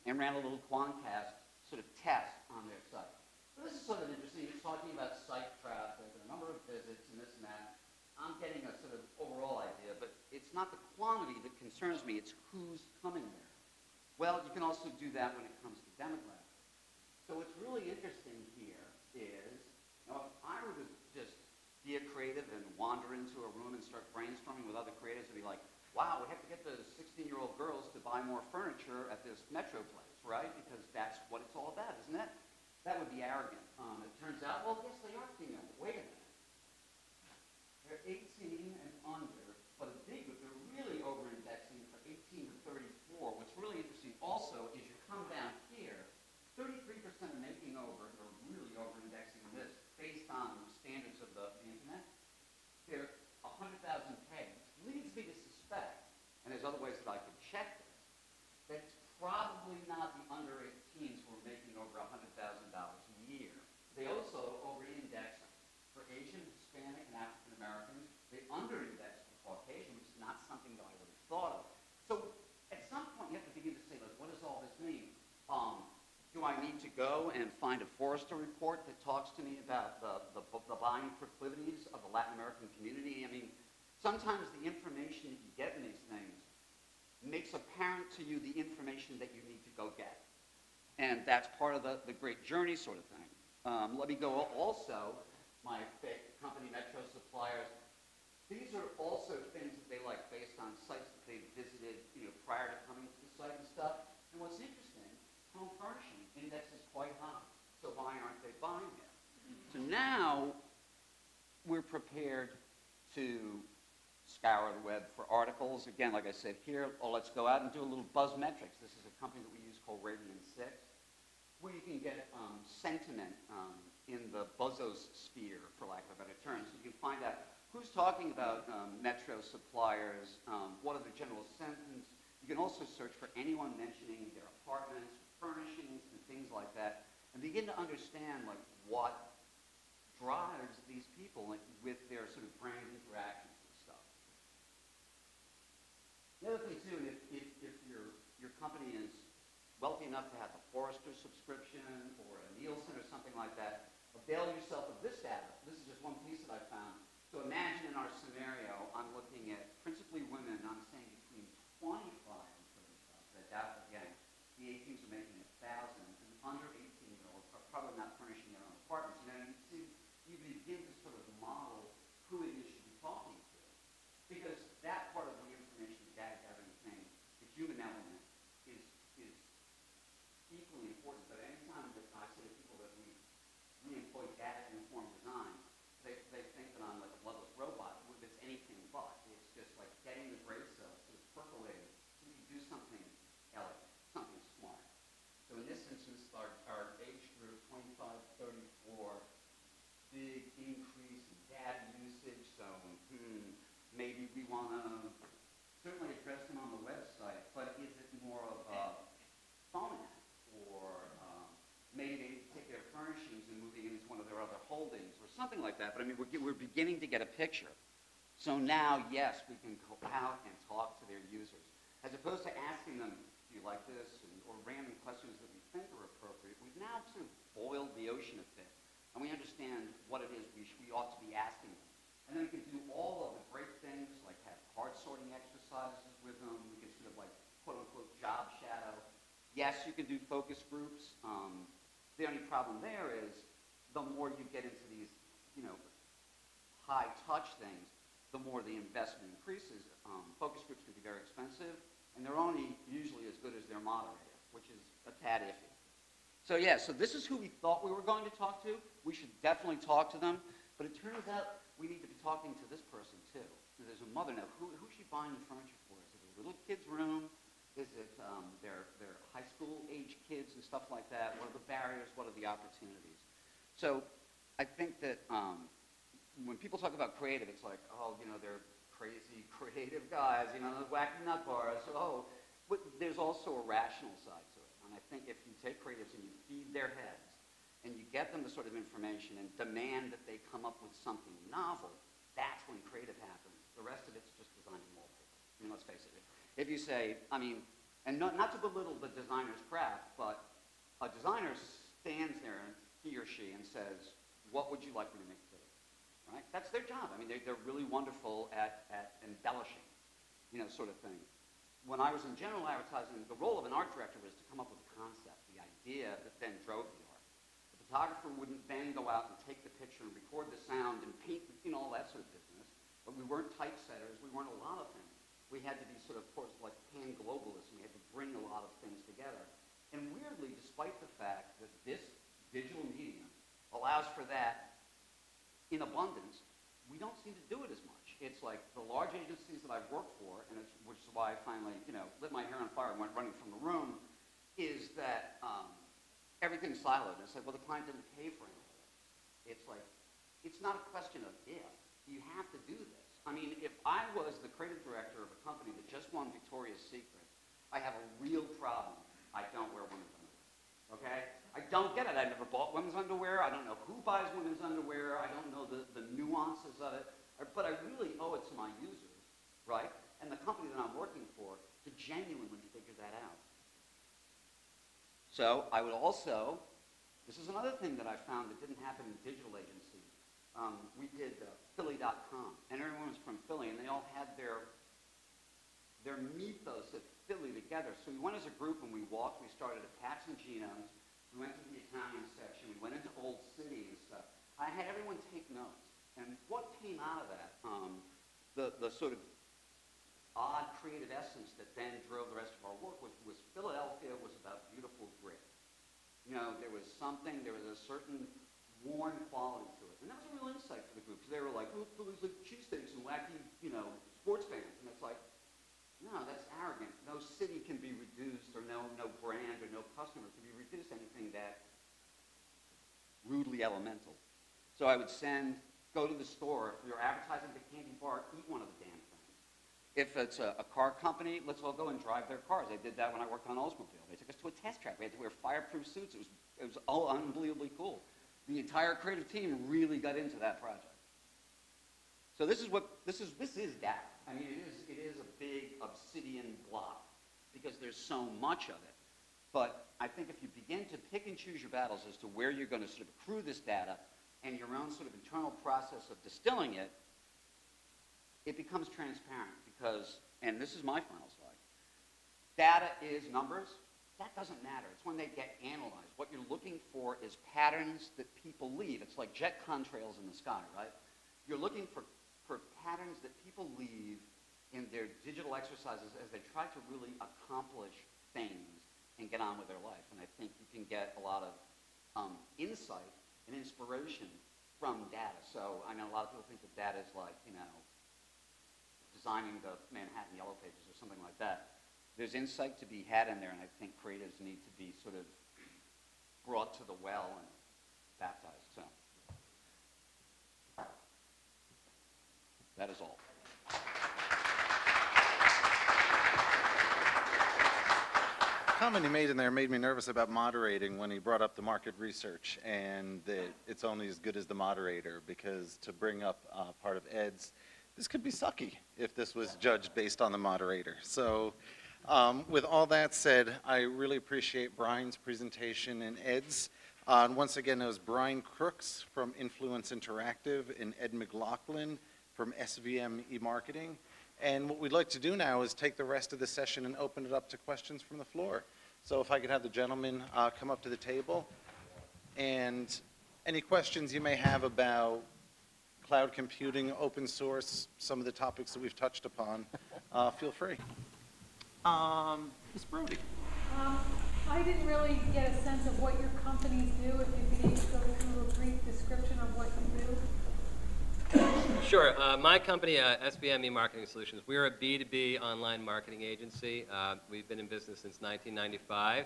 and ran a little Quantcast sort of test on their site. So this is sort of interesting. It's talking about site traffic and the number of visits and this and that. I'm getting a sort of overall idea, but it's not the quantity that concerns me, it's who's coming there. Well, you can also do that when it comes to demographics. So what's really interesting here is, if I were to just be a creative and wander into a room and start brainstorming with other creatives and be like, wow, we have to get the 16-year-old girls to buy more furniture at this metro place, right? Because that's what it's all about, isn't it? That would be arrogant. It turns out, well, yes, they are female. Wait a minute. They're 18 and under, but they're really over-indexing for 18 to 34. What's really interesting also is you come down here, 33% of making over are really over-indexing this based on the standards of the internet. They're 100,000 tags. Leads me to suspect, and there's other ways that I could check this, that it's probably not the under 18s who are making over $100,000 a year. They also over-index for Asian, Hispanic, and African Americans. They under-index for Caucasian, which is not something that I would have thought of. So at some point, you have to begin to say, like, what does all this mean? Do I need to go and find a Forrester report that talks to me about the buying proclivities of the Latin American community? I mean, sometimes the information that you get in these things makes apparent to you the information that you need to go get. And that's part of the great journey sort of thing. Let me go also, my company, Metro Suppliers, these are also things that they like based on sites that they visited prior to coming to the site and stuff. And what's interesting, home furnishing index is quite high, so why aren't they buying it? So now we're prepared to scour the web for articles. Again, like I said here, let's go out and do a little buzz metrics. This is a company that we use called Radian6, where you can get sentiment in the buzzos sphere, for lack of a better term. So you can find out who's talking about metro suppliers, what are the general sentiments. You can also search for anyone mentioning their apartments, furnishings, and things like that, and begin to understand like what drives these people with their sort of brand interactions and stuff. The other thing too, if your company is wealthy enough to have a Forrester subscription or a Nielsen or something like that, avail yourself of this data. This is just one piece that I found. So imagine in our scenario, I'm looking at principally women, and I'm saying between 25 and 35, that data again. The 18s are making 1,000, and under 18-year-olds are probably not furnishing their own apartments. You know, you begin to sort of model important, but any time that I say to people that we employ data-informed design, they think that I'm like a loveless robot that's anything but. It's just like getting the gray cells sort of percolated so you do something elegant, something smart. So in this instance, our age group, 25-34, big increase in data usage, so maybe we want to certainly address them on the website, but is it more of a phone app, or maybe they need to take their furnishings and moving into one of their other holdings or something like that? But I mean, we're beginning to get a picture. So now, yes, we can go out and talk to their users. As opposed to asking them, do you like this, or random questions that we think are appropriate, we've now sort of boiled the ocean a bit, and we understand what it is we ought to be asking them. And then we can do all of the great things, like have card sorting exercises with them. We can sort of like, quote unquote, job shadow. Yes, you can do focus groups. The only problem there is the more you get into these, high touch things, the more the investment increases. Focus groups can be very expensive, and they're only usually as good as their moderator, which is a tad iffy. So yeah, so this is who we thought we were going to talk to. We should definitely talk to them, but it turns out we need to be talking to this person too. So there's a mother now. Who's she buying the furniture for? Is it a little kid's room? Is it their high school age kids and stuff like that? What are the barriers? What are the opportunities? So I think that when people talk about creative, it's like, oh, they're crazy creative guys, they're whacking nut bars. Oh, but there's also a rational side to it. And I think if you take creatives and you feed their heads and you get them the sort of information and demand that they come up with something novel, that's when creative happens. The rest of it's just designing wallpaper. I mean, let's face it. If you say, and not to belittle the designer's craft, but a designer stands there, he or she, and says, what would you like me to make today? Right? That's their job. I mean, they're really wonderful at embellishing, sort of thing. When I was in general advertising, the role of an art director was to come up with a concept, the idea that then drove the art. The photographer wouldn't then go out and take the picture and record the sound and paint, all that sort of business. But we weren't typesetters. We weren't a lot of things. We had to be sort of, like pan-globalists. We had to bring a lot of things together. And weirdly, despite the fact that this digital medium allows for that in abundance, we don't seem to do it as much. It's like the large agencies that I've worked for, and which is why I finally, lit my hair on fire and went running from the room, is that everything's siloed. And it's like, well, the client didn't pay for anything. It's like, it's not a question of if. You have to do this. I mean, if I was the creative director of a company that just won Victoria's Secret, I have a real problem. I don't wear women's underwear, okay? I don't get it. I never bought women's underwear. I don't know who buys women's underwear. I don't know the nuances of it. But I really owe it to my users, right? And the company that I'm working for to genuinely figure that out. So I would also, this is another thing that I found that didn't happen in digital agencies. We did Philly.com, and everyone was from Philly, and they all had their mythos of Philly together. So we went as a group, and we walked. We started at Pat's and Gino's. We went to the Italian section. We went into Old City and stuff. I had everyone take notes. And what came out of that, the sort of odd creative essence that then drove the rest of our work was Philadelphia was about beautiful grit. There was something, there was a certain worn quality to it. And that was a real insight for the group. They were like, oh, Philly's like cheesesteaks and wacky, sports fans. And it's like, no, that's arrogant. No city can be reduced, or no brand or no customer can be reduced to anything that rudely elemental. So I would go to the store. If you're advertising the candy bar, eat one of the damn things. If it's a car company, let's all go and drive their cars. I did that when I worked on Oldsmobile. They took us to a test track. We had to wear fireproof suits. It was all unbelievably cool. The entire creative team really got into that project. So this is data. I mean, it is a big obsidian block because there's so much of it. But I think if you begin to pick and choose your battles as to where you're going to sort of accrue this data, and your own sort of internal process of distilling it, it becomes transparent because, and this is my final slide, data is numbers. That doesn't matter. It's when they get analyzed. What you're looking for is patterns that people leave. It's like jet contrails in the sky, right? You're looking for patterns that people leave in their digital exercises as they try to really accomplish things and get on with their life. And I think you can get a lot of insight and inspiration from data. So, I mean, a lot of people think that data is like, you know, designing the Manhattan Yellow Pages or something like that. There's insight to be had in there, and I think creatives need to be sort of brought to the well and baptized. So, that is all. The comment he made in there made me nervous about moderating when he brought up the market research and that it's only as good as the moderator, because to bring up part of Ed's, this could be sucky if this was judged based on the moderator. So with all that said, I really appreciate Brian's presentation and Ed's. And once again, it was Brian Crooks from Influence Interactive and Ed McLaughlin from SVM E-Marketing. And what we'd like to do now is take the rest of the session and open it up to questions from the floor. So if I could have the gentleman come up to the table. And any questions you may have about cloud computing, open source, some of the topics that we've touched upon, feel free. Ms. Brody. I didn't really get a sense of what your companies do. If you'd be able to go through a brief description of what you do. Sure. My company, SVM E-Marketing Solutions, we're a B2B online marketing agency. We've been in business since 1995.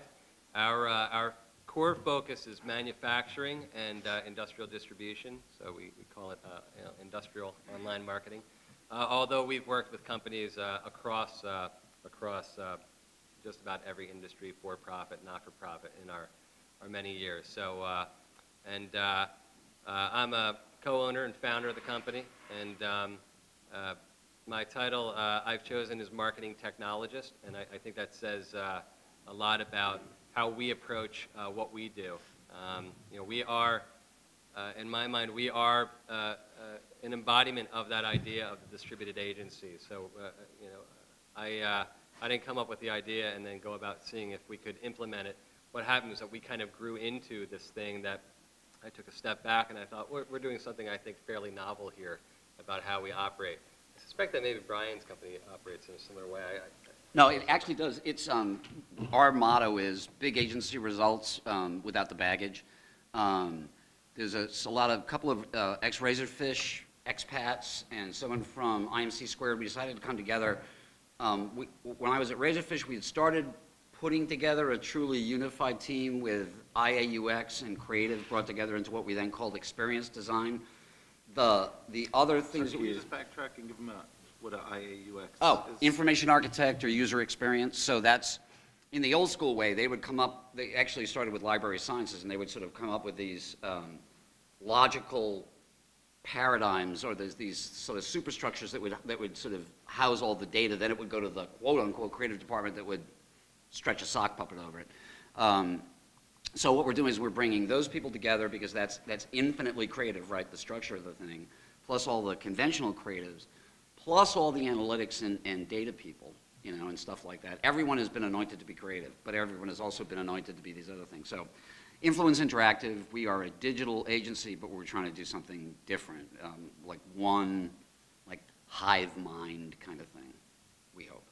Our core focus is manufacturing and industrial distribution, so we call it industrial online marketing. Although we've worked with companies across just about every industry, for-profit, not-for-profit, in our many years. So, I'm a co-owner and founder of the company, and my title I've chosen is Marketing Technologist, and I think that says a lot about how we approach what we do. You know, we are, in my mind, we are an embodiment of that idea of the distributed agency. So, you know, I didn't come up with the idea and then go about seeing if we could implement it. What happened was that we kind of grew into this thing that I took a step back and I thought, we're doing something I think fairly novel here about how we operate. I suspect that maybe Brian's company operates in a similar way. No, it actually does. It's our motto is big agency results without the baggage. There's a lot of couple of ex-Razorfish expats and someone from IMC Squared. We decided to come together. When I was at Razorfish, we had started putting together a truly unified team with IAUX and creative brought together into what we then called experience design. The other things that we just backtrack and give them out what an IAUX is. Information architect or user experience. So that's in the old school way. They would come up. They actually started with library sciences, and they would sort of come up with these logical paradigms or these sort of superstructures that would sort of house all the data. Then it would go to the quote unquote creative department that would stretch a sock puppet over it. So what we're doing is we're bringing those people together, because that's infinitely creative, right? The structure of the thing, plus all the conventional creatives, plus all the analytics and data people, you know, and stuff like that. Everyone has been anointed to be creative, but everyone has also been anointed to be these other things. So Influence Interactive, we are a digital agency, but we're trying to do something different, like one, like hive mind kind of thing, we hope.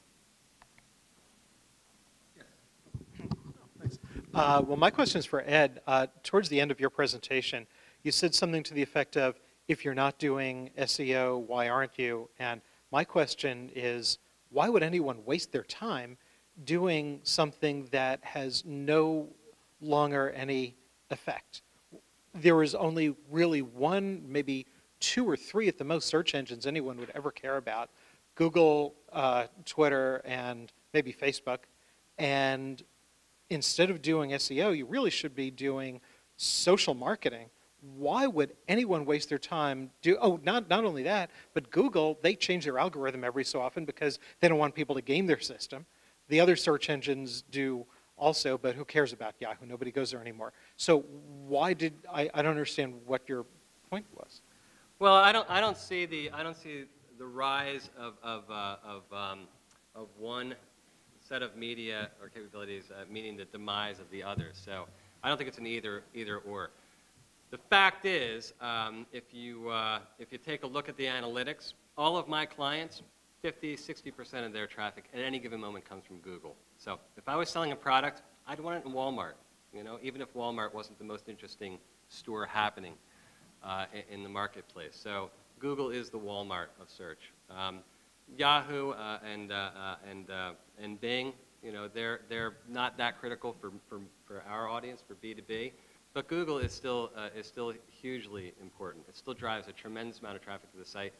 Well, my question is for Ed. Towards the end of your presentation, you said something to the effect of, if you're not doing SEO, why aren't you? And my question is, why would anyone waste their time doing something that has no longer any effect? There is only really one, maybe two or three at the most search engines anyone would ever care about. Google, Twitter, and maybe Facebook. And instead of doing SEO, you really should be doing social marketing. Why would anyone waste their time not only that, but Google, they change their algorithm every so often because they don't want people to game their system. The other search engines do also, but who cares about Yahoo? Nobody goes there anymore. So why did, I don't understand what your point was. Well, I don't see the rise of one set of media or capabilities meaning the demise of the others. So I don't think it's an either or. The fact is, if you take a look at the analytics, all of my clients 50, 60% of their traffic at any given moment comes from Google. So if I was selling a product, I'd want it in Walmart, you know, even if Walmart wasn't the most interesting store happening in the marketplace. So Google is the Walmart of search. Yahoo and Bing, you know, they're not that critical for our audience, for B2B, but Google is still hugely important. It still drives a tremendous amount of traffic to the site.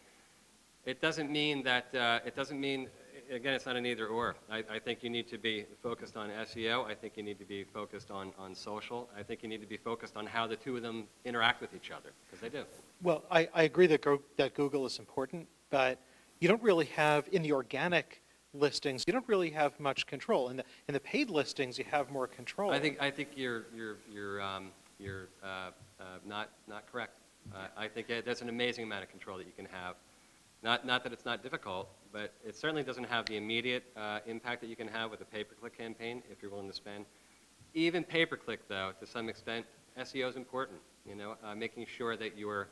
It doesn't mean that, it doesn't mean, again, it's not an either or. I think you need to be focused on SEO. I think you need to be focused on social. I think you need to be focused on how the two of them interact with each other, because they do. Well, I agree that Google is important, but you don't really have, in the organic listings, you don't really have much control. In the paid listings, you have more control. I think you're not correct. I think there's an amazing amount of control that you can have. Not that it's not difficult, but it certainly doesn't have the immediate impact that you can have with a pay-per-click campaign if you're willing to spend. Even pay-per-click, though, to some extent, SEO is important. You know, making sure that you're,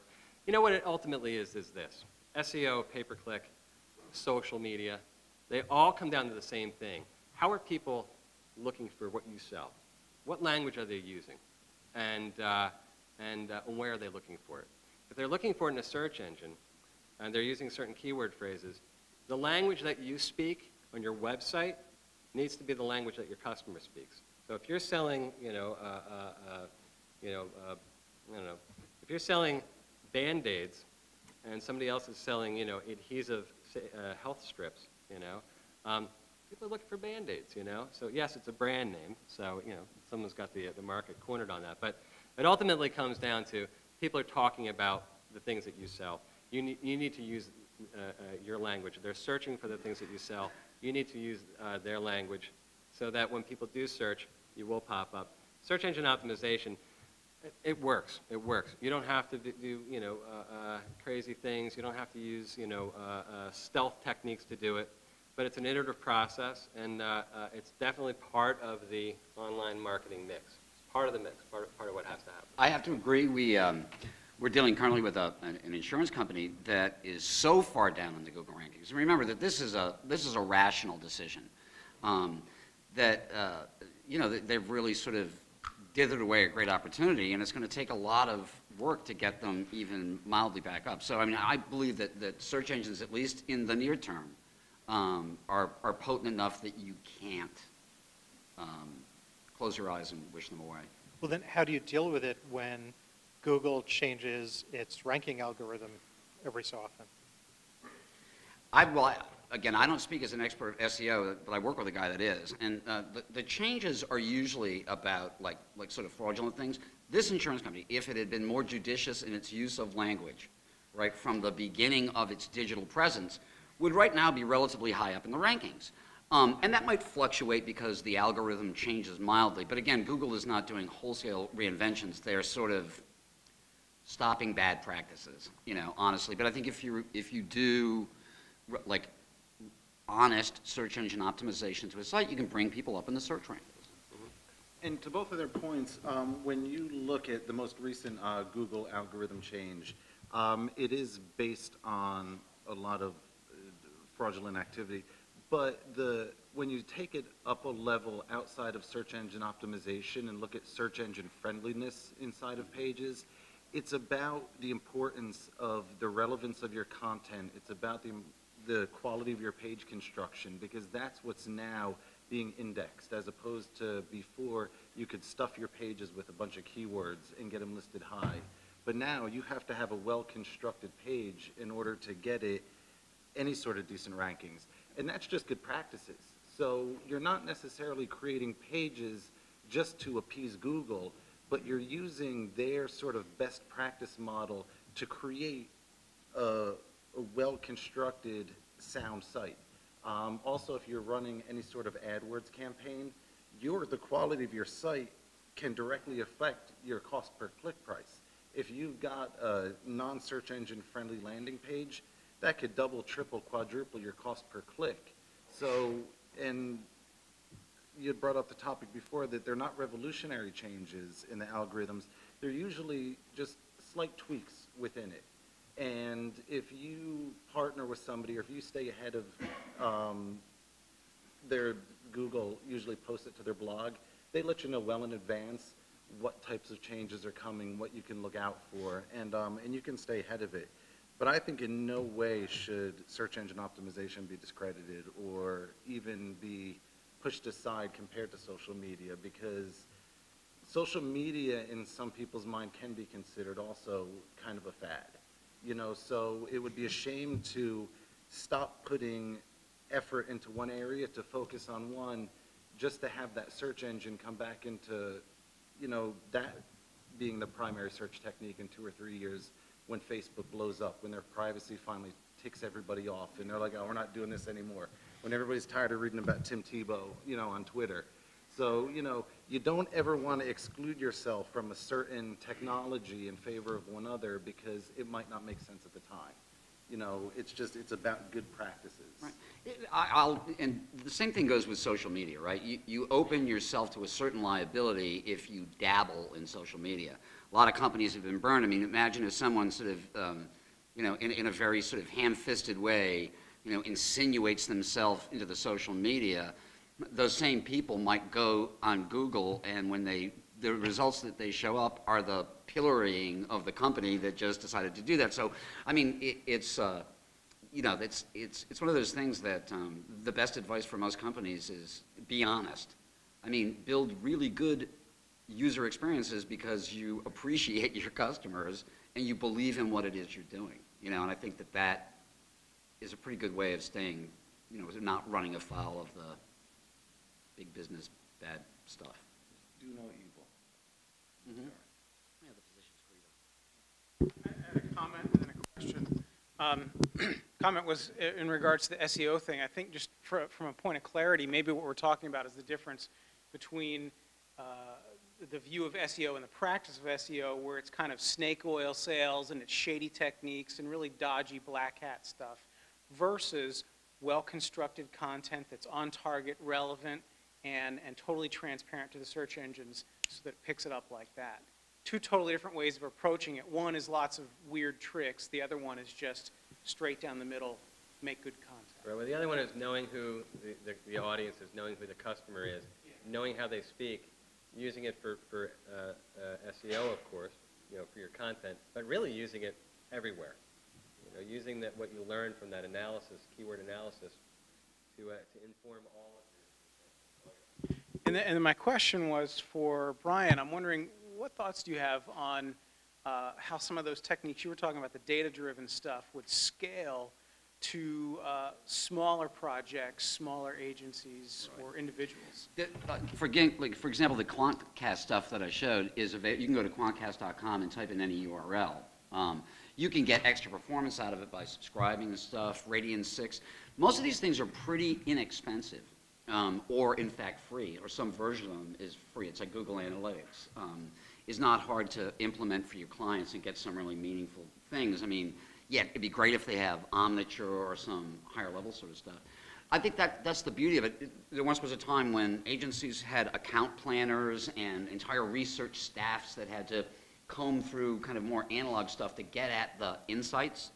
you know, what it ultimately is this: SEO, pay-per-click, social media. They all come down to the same thing. How are people looking for what you sell? What language are they using? And where are they looking for it? If they're looking for it in a search engine, and they're using certain keyword phrases, the language that you speak on your website needs to be the language that your customer speaks. So if you're selling, I don't know, if you're selling Band-Aids and somebody else is selling, you know, adhesive health strips, you know, people are looking for Band-Aids, you know. So yes, it's a brand name, so, you know, someone's got the market cornered on that. But it ultimately comes down to people are talking about the things that you sell. You need to use your language. They're searching for the things that you sell. You need to use their language so that when people do search, you will pop up. Search engine optimization, it works. It works. You don't have to do crazy things. You don't have to use stealth techniques to do it. But it's an iterative process, and it's definitely part of the online marketing mix. It's part of the mix. Part of what has to happen. I have to agree. We're dealing currently with an insurance company that is so far down in the Google rankings. And remember that this is a rational decision, that they've really sort of dithered away a great opportunity, and it's going to take a lot of work to get them even mildly back up. So I mean, I believe that search engines, at least in the near term, are potent enough that you can't close your eyes and wish them away. Well, then how do you deal with it when Google changes its ranking algorithm every so often? Again, I don't speak as an expert of SEO, but I work with a guy that is. And the changes are usually about like sort of fraudulent things. This insurance company, if it had been more judicious in its use of language, right, from the beginning of its digital presence, would right now be relatively high up in the rankings. And that might fluctuate because the algorithm changes mildly. But again, Google is not doing wholesale reinventions. They're sort of stopping bad practices, you know, honestly. But I think if you do like honest search engine optimization to a site, you can bring people up in the search rankings. And to both of their points, when you look at the most recent Google algorithm change, it is based on a lot of fraudulent activity. But when you take it up a level outside of search engine optimization and look at search engine friendliness inside of pages, it's about the importance of the relevance of your content. It's about the quality of your page construction, because that's what's now being indexed, as opposed to before you could stuff your pages with a bunch of keywords and get them listed high. But now you have to have a well-constructed page in order to get it any sort of decent rankings. And that's just good practices. So you're not necessarily creating pages just to appease Google, but you're using their sort of best practice model to create a well-constructed, sound site. Also, if you're running any sort of AdWords campaign, the quality of your site can directly affect your cost per click price. If you've got a non-search engine friendly landing page, that could double, triple, quadruple your cost per click. So, and you brought up the topic before that they're not revolutionary changes in the algorithms. They're usually just slight tweaks within it. And if you partner with somebody, or if you stay ahead of their Google, usually posts it to their blog, they let you know well in advance what types of changes are coming, what you can look out for, and you can stay ahead of it. But I think in no way should search engine optimization be discredited or even be pushed aside compared to social media, because social media in some people's mind can be considered also kind of a fad. You know, so it would be a shame to stop putting effort into one area to focus on one, just to have that search engine come back into, you know, that being the primary search technique in 2 or 3 years when Facebook blows up, when their privacy finally ticks everybody off and they're like, oh, we're not doing this anymore. When everybody's tired of reading about Tim Tebow, you know, on Twitter. So, you know, you don't ever want to exclude yourself from a certain technology in favor of one other because it might not make sense at the time. You know, it's just, it's about good practices. Right. And the same thing goes with social media, right? You open yourself to a certain liability if you dabble in social media. A lot of companies have been burned. I mean, imagine if someone sort of, you know, in a very sort of ham-fisted way, you know, insinuates themselves into the social media. Those same people might go on Google, and when the results that they show up are the pillorying of the company that just decided to do that. So, I mean, it's you know, it's one of those things that the best advice for most companies is be honest. I mean, build really good user experiences because you appreciate your customers and you believe in what it is you're doing. You know, and I think that that is a pretty good way of staying, you know, not running afoul of the big business, bad stuff. Do no evil. Mm-hmm. Yeah, the position's great. I had a comment and then a question. Comment was in regards to the SEO thing. I think just from a point of clarity, maybe what we're talking about is the difference between the view of SEO and the practice of SEO, where it's kind of snake oil sales and it's shady techniques and really dodgy black hat stuff, versus well-constructed content that's on target, relevant, and totally transparent to the search engines so that it picks it up like that. Two totally different ways of approaching it. One is lots of weird tricks. The other one is just straight down the middle, make good content. Right, well, the other one is knowing who the audience is, knowing who the customer is, knowing how they speak, using it for SEO, of course, you know, for your content, but really using it everywhere. You know, using that what you learn from that analysis, keyword analysis, to inform all of your... And then my question was for Brian. I'm wondering, what thoughts do you have on how some of those techniques you were talking about, the data-driven stuff, would scale to smaller projects, smaller agencies, right, or individuals? For example, the Quantcast stuff that I showed is available. You can go to Quantcast.com and type in any URL. You can get extra performance out of it by subscribing to stuff, Radian 6. Most of these things are pretty inexpensive, or in fact free, or some version of them is free. It's like Google Analytics. It's not hard to implement for your clients and get some really meaningful things. I mean, yeah, it'd be great if they have Omniture or some higher level sort of stuff. I think that's the beauty of it. There once was a time when agencies had account planners and entire research staffs that had to comb through kind of more analog stuff to get at the insights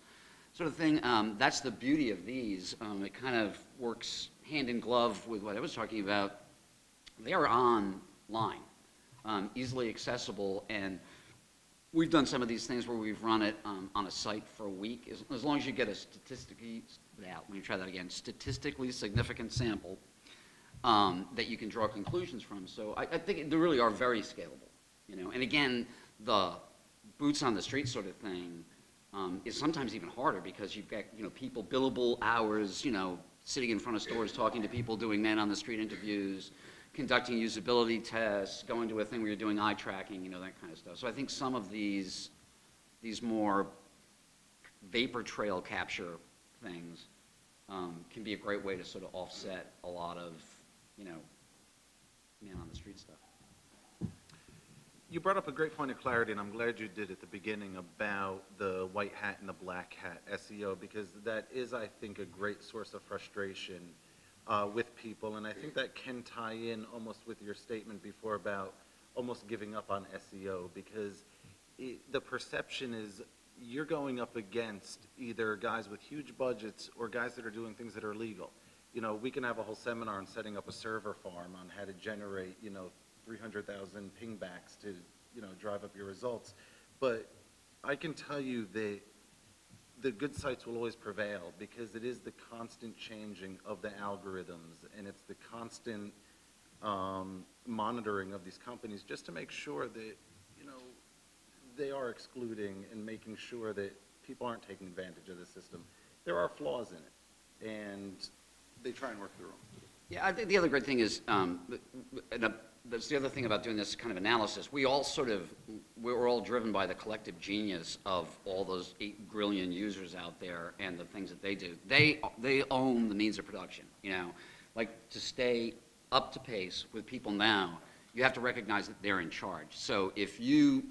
sort of thing. That's the beauty of these. It kind of works hand in glove with what I was talking about. They are online, easily accessible, and we've done some of these things where we've run it on a site for a week. As long as you get a statistically significant sample that you can draw conclusions from. So I think they really are very scalable, you know, and again, the boots on the street sort of thing is sometimes even harder because you've got, you know, people, billable hours, you know, sitting in front of stores, talking to people, doing man on the street interviews, conducting usability tests, going to a thing where you're doing eye tracking, you know, that kind of stuff. So I think some of these more vapor trail capture things can be a great way to sort of offset a lot of, you know, man on the street stuff. You brought up a great point of clarity, and I'm glad you did at the beginning about the white hat and the black hat SEO, because that is, I think, a great source of frustration with people, and I think that can tie in almost with your statement before about almost giving up on SEO, because the perception is you're going up against either guys with huge budgets or guys that are doing things that are illegal. You know, we can have a whole seminar on setting up a server farm on how to generate, you know, 300,000 pingbacks to, you know, drive up your results. But I can tell you that the good sites will always prevail because it is the constant changing of the algorithms, and it's the constant monitoring of these companies just to make sure that, you know, they are excluding and making sure that people aren't taking advantage of the system. There are flaws in it, and they try and work through them. Yeah, I think the other great thing is, that's the other thing about doing this kind of analysis. We all sort of, we're all driven by the collective genius of all those 8 billion users out there and the things that they do. They own the means of production, you know. Like, to stay up to pace with people now, you have to recognize that they're in charge. So if you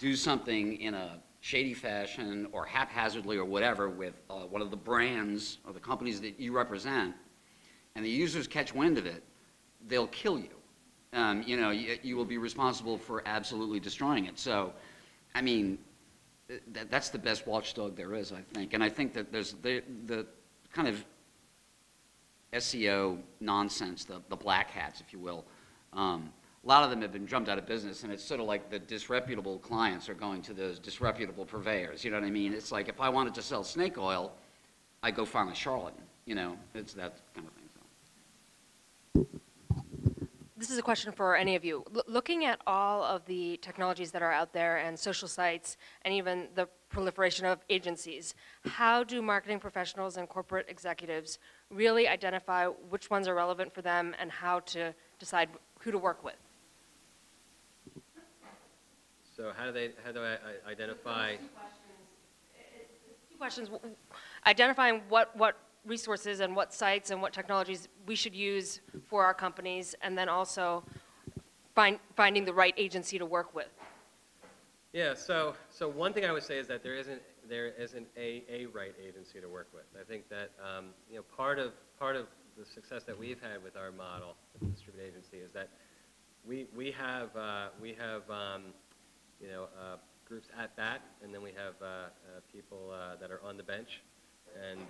do something in a shady fashion or haphazardly or whatever with one of the brands or the companies that you represent, and the users catch wind of it, they'll kill you. You know, you will be responsible for absolutely destroying it. So, I mean, that's the best watchdog there is, I think. And I think that there's the kind of SEO nonsense, the black hats, if you will. A lot of them have been jumped out of business, and it's sort of like the disreputable clients are going to those disreputable purveyors. You know what I mean? It's like, if I wanted to sell snake oil, I go find a charlatan. You know, it's that kind of thing. This is a question for any of you. Looking at all of the technologies that are out there and social sites and even the proliferation of agencies, how do marketing professionals and corporate executives really identify which ones are relevant for them and how to decide who to work with? So how do I identify? Two questions. Identifying what resources and what sites and what technologies we should use for our companies, and then also finding the right agency to work with. Yeah, so one thing I would say is that there isn't a right agency to work with. I think that you know, part of the success that we've had with our model, the distributed agency, is that we have you know, groups at bat, and then we have people that are on the bench, and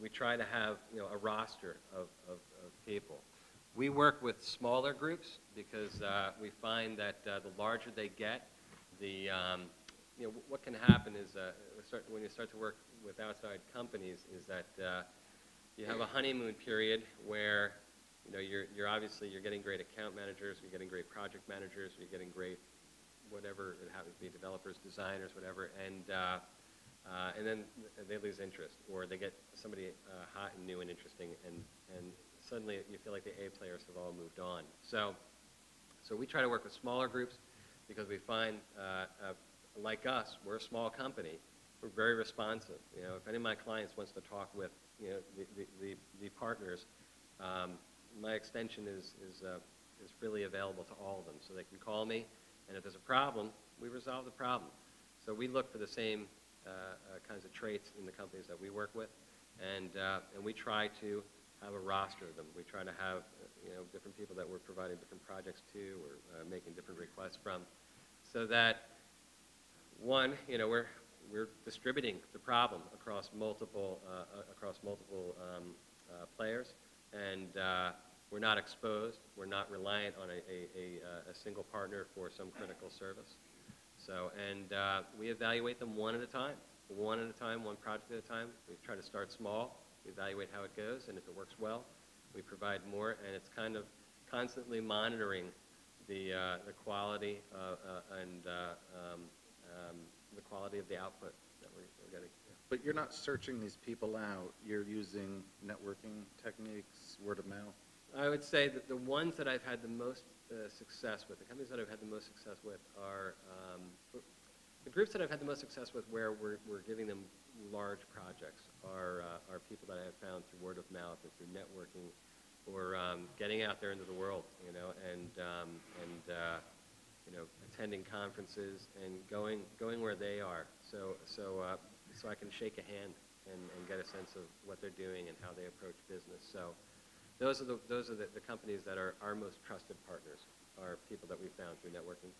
we try to have, you know, a roster of people. We work with smaller groups because we find that the larger they get, the you know, what can happen is when you start to work with outside companies is that you have a honeymoon period where, you know, you're getting great account managers, you're getting great project managers, you're getting great whatever it happens to be, developers, designers, whatever, and then they lose interest, or they get somebody hot and new and interesting, and suddenly you feel like the A players have all moved on. So we try to work with smaller groups because we find, like us, we're a small company. We're very responsive. You know, if any of my clients wants to talk with, you know, the partners, my extension is freely available to all of them, so they can call me. And if there's a problem, we resolve the problem. So we look for the same kinds of traits in the companies that we work with, and we try to have a roster of them. We try to have, you know, different people that we're providing different projects to, or making different requests from, so that, one, you know, we're distributing the problem across multiple players, and we're not exposed. We're not reliant on a single partner for some critical service. So, and we evaluate them one at a time, one project at a time. We try to start small, we evaluate how it goes, and if it works well, we provide more. And it's kind of constantly monitoring the quality the quality of the output that we're getting. But you're not searching these people out. You're using networking techniques, word of mouth. I would say that the ones that I've had the most success with, the companies that I've had the most success with are the groups that I've had the most success with where we're giving them large projects are people that I have found through word of mouth or through networking or getting out there into the world, you know, and you know, attending conferences and going where they are, so I can shake a hand and get a sense of what they're doing and how they approach business. So those are the companies that are our most trusted partners, are people that we found through networking.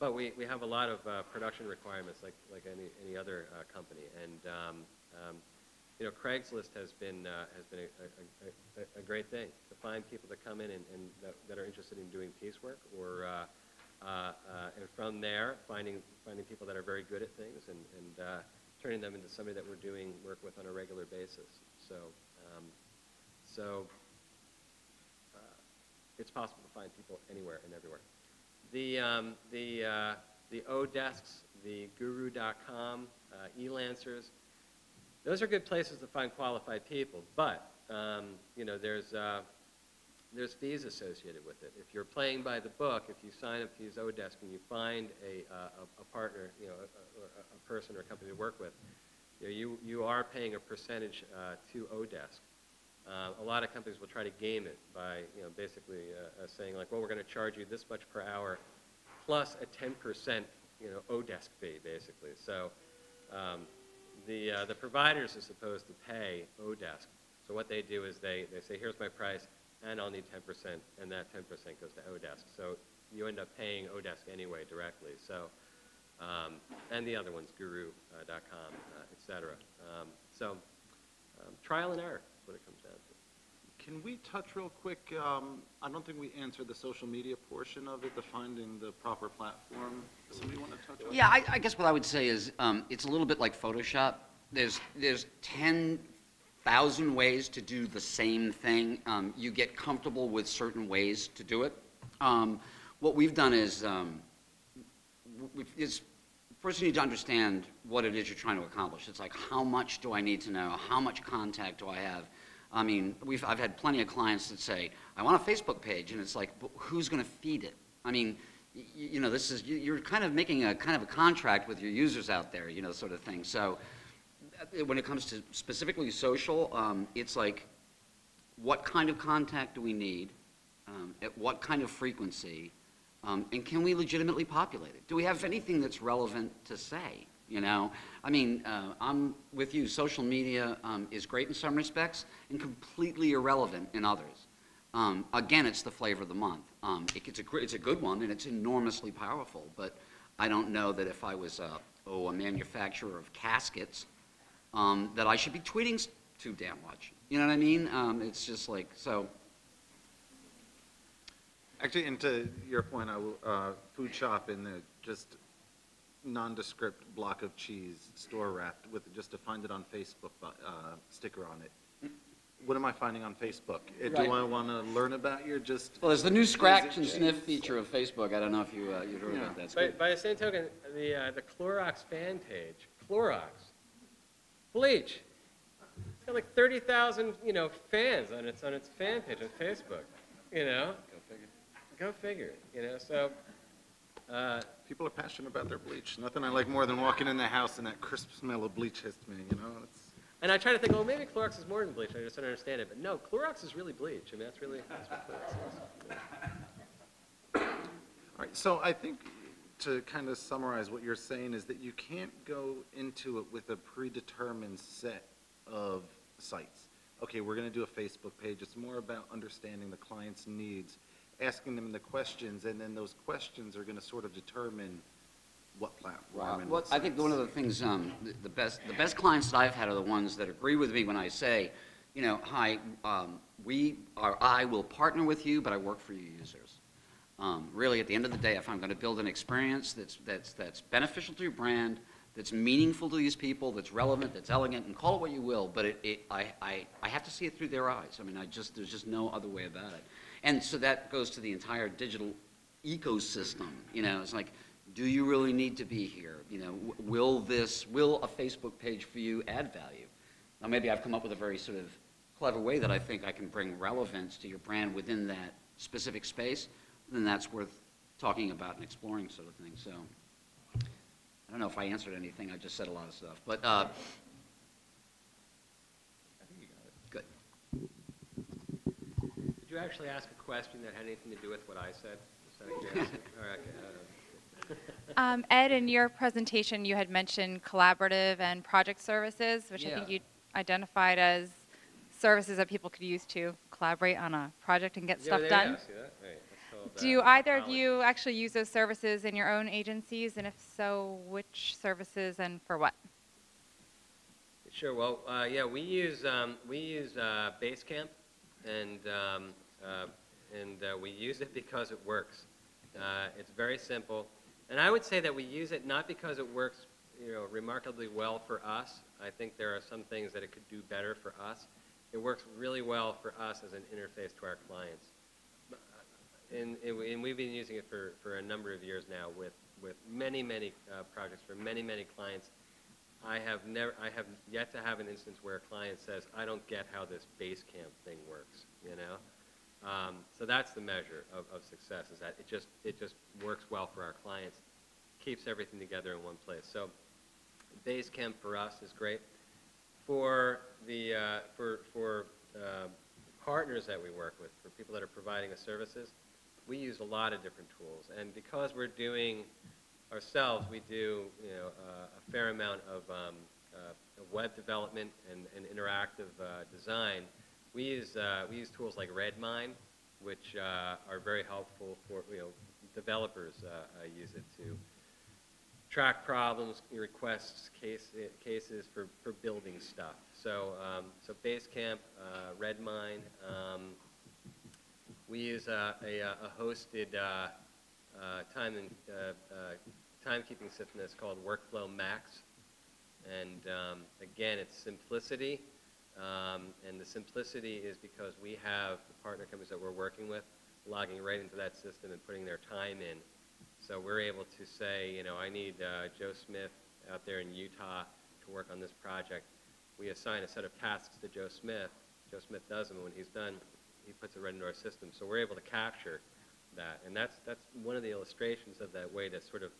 But we have a lot of production requirements, like any other company, and you know, Craigslist has been a great thing to find people that come in and that are interested in doing piecework, or and from there finding people that are very good at things and turning them into somebody that we're doing work with on a regular basis. So it's possible to find people anywhere and everywhere. The Odesks, the guru.com, Elancers, those are good places to find qualified people, but you know, there's fees associated with it. If you're playing by the book, if you sign up to use Odesk and you find a partner, you know, a person or a company to work with, you are paying a percentage to Odesk. A lot of companies will try to game it by, you know, basically saying like, well, we're going to charge you this much per hour plus a 10%, you know, Odesk fee, basically. So the providers are supposed to pay Odesk. So what they do is they say, here's my price, and I'll need 10%, and that 10% goes to Odesk. So you end up paying Odesk anyway directly. So and the other one's guru.com, et cetera. Trial and error. What it comes down to. Can we touch real quick, I don't think we answered the social media portion of it, the finding the proper platform. Does somebody want to touch on that? Yeah, I guess what I would say is it's a little bit like Photoshop. There's 10,000 ways to do the same thing. You get comfortable with certain ways to do it. What we've done is, first, you need to understand what it is you're trying to accomplish. It's like, how much do I need to know? How much contact do I have? I mean, I've had plenty of clients that say, I want a Facebook page, and it's like, but who's going to feed it? I mean, you know, this is, you're kind of making a kind of a contract with your users out there, you know, sort of thing. So when it comes to specifically social, it's like, what kind of contact do we need? At what kind of frequency? And can we legitimately populate it? Do we have anything that's relevant to say? You know, I mean, I'm with you. Social media is great in some respects and completely irrelevant in others. Again, it's the flavor of the month. It's a good one, and it's enormously powerful. But I don't know that if I was a manufacturer of caskets, that I should be tweeting too damn much. You know what I mean? It's just like so. Actually, and to your point, I will food shop in the just nondescript block of cheese store wrapped with just to find it on Facebook sticker on it. What am I finding on Facebook? Right. Do I want to learn about your just? Well, there's the new scratch and sniff feature of Facebook. I don't know if you've heard about that. By the same token, the Clorox fan page, Clorox, bleach, it's got like 30,000 fans on its fan page on Facebook, you know. Go figure, you know, so. People are passionate about their bleach. Nothing I like more than walking in the house and that crisp smell of bleach hits me, you know. And I try to think, oh, maybe Clorox is more than bleach. I just don't understand it. But no, Clorox is really bleach. I mean, that's what Clorox is. Yeah. All right, so I think to kind of summarize what you're saying is that you can't go into it with a predetermined set of sites. Okay, we're going to do a Facebook page. It's more about understanding the client's needs, asking them the questions, and then those questions are going to sort of determine what platform. Wow. And well, I think one of the things, the best clients that I've had are the ones that agree with me when I say, you know, hi, I will partner with you, but I work for your users. Really, at the end of the day, if I'm going to build an experience that's beneficial to your brand, that's meaningful to these people, that's relevant, that's elegant, and call it what you will, but I have to see it through their eyes. I mean, there's just no other way about it. And so that goes to the entire digital ecosystem, you know. It's like, do you really need to be here? You know, will a Facebook page for you add value? Now, maybe I've come up with a very sort of clever way that I think I can bring relevance to your brand within that specific space, then that's worth talking about and exploring, sort of thing. So I don't know if I answered anything. I just said a lot of stuff. But I think you got it. Good. Did you actually ask a question that had anything to do with what I said? Ed, in your presentation, you had mentioned collaborative and project services, which I think you identified as services that people could use to collaborate on a project and get stuff done. Yeah, I see that. Right. Do either of you actually use those services in your own agencies? And if so, which services and for what? Sure. Well, yeah, we use Basecamp, and we use it because it works. It's very simple, and I would say that we use it not because it works, you know, remarkably well for us. I think there are some things that it could do better for us. It works really well for us as an interface to our clients. And we've been using it for a number of years now with many projects for many clients. I have yet to have an instance where a client says, I don't get how this Basecamp thing works, you know? So that's the measure of success, is that it just works well for our clients, keeps everything together in one place. So Basecamp for us is great. For the for partners that we work with, for people that are providing us services, we use a lot of different tools. And because we're doing ourselves, we do, you know, a fair amount of web development and interactive design. We use tools like Redmine, which are very helpful for, you know, developers use it to track problems, requests, cases for building stuff. So so Basecamp, Redmine. We use a hosted timekeeping system that's called Workflow Max, and again, it's simplicity, and the simplicity is because we have the partner companies that we're working with logging right into that system and putting their time in. So we're able to say, you know, I need Joe Smith out there in Utah to work on this project. We assign a set of tasks to Joe Smith. Joe Smith does them, and when he's done, he puts it right into our system. So we're able to capture that, and that's one of the illustrations of that way to sort of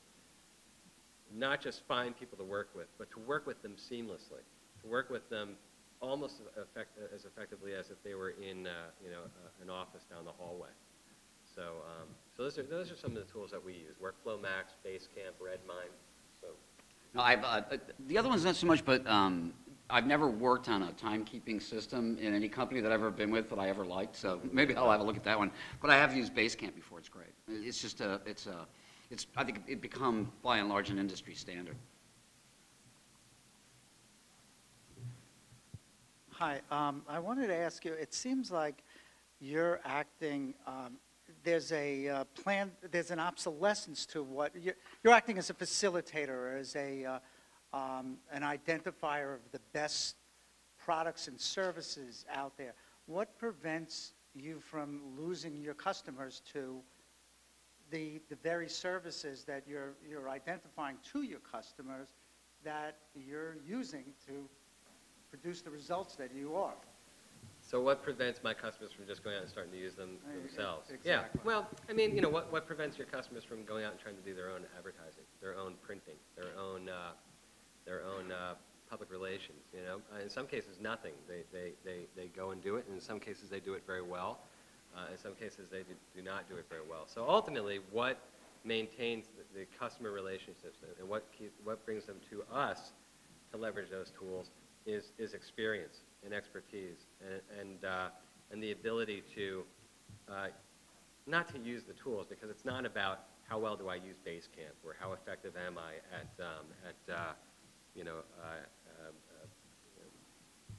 not just find people to work with, but to work with them seamlessly, to work with them almost as effectively as if they were in you know, an office down the hallway. So so those are some of the tools that we use: Workflow Max, Basecamp, Redmine. So no, I've the other one's not so much, but I've never worked on a timekeeping system in any company that I've ever been with that I ever liked, so maybe I'll have a look at that one. But I have used Basecamp before. It's great. It's just I think it become by and large an industry standard. Hi, I wanted to ask you. It seems like you're acting. There's a plan. There's an obsolescence to what you're acting as a facilitator, or as a an identifier of the best products and services out there. What prevents you from losing your customers to the very services that you're identifying to your customers that you're using to produce the results that you are? So what prevents my customers from just going out and starting to use them themselves? Exactly. Yeah, well, I mean, you know, what prevents your customers from going out and trying to do their own advertising, their own printing, their own public relations, you know? In some cases, nothing. They go and do it, and in some cases, they do it very well. In some cases, they do not do it very well. So ultimately, what maintains the customer relationships and what brings them to us to leverage those tools is experience and expertise and the ability to, not to use the tools, because it's not about how well do I use Basecamp or how effective am I at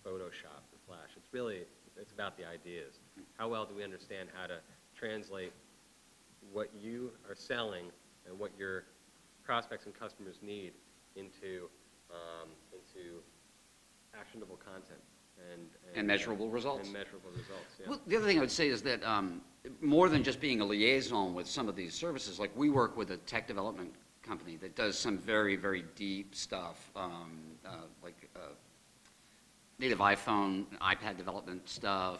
Photoshop or Flash. It's really, it's about the ideas. How well do we understand how to translate what you are selling and what your prospects and customers need into actionable content and measurable results. And measurable results, yeah. Well, the other thing I would say is that more than just being a liaison with some of these services, like we work with a tech development company that does some very, very deep stuff, like native iPhone, iPad development stuff,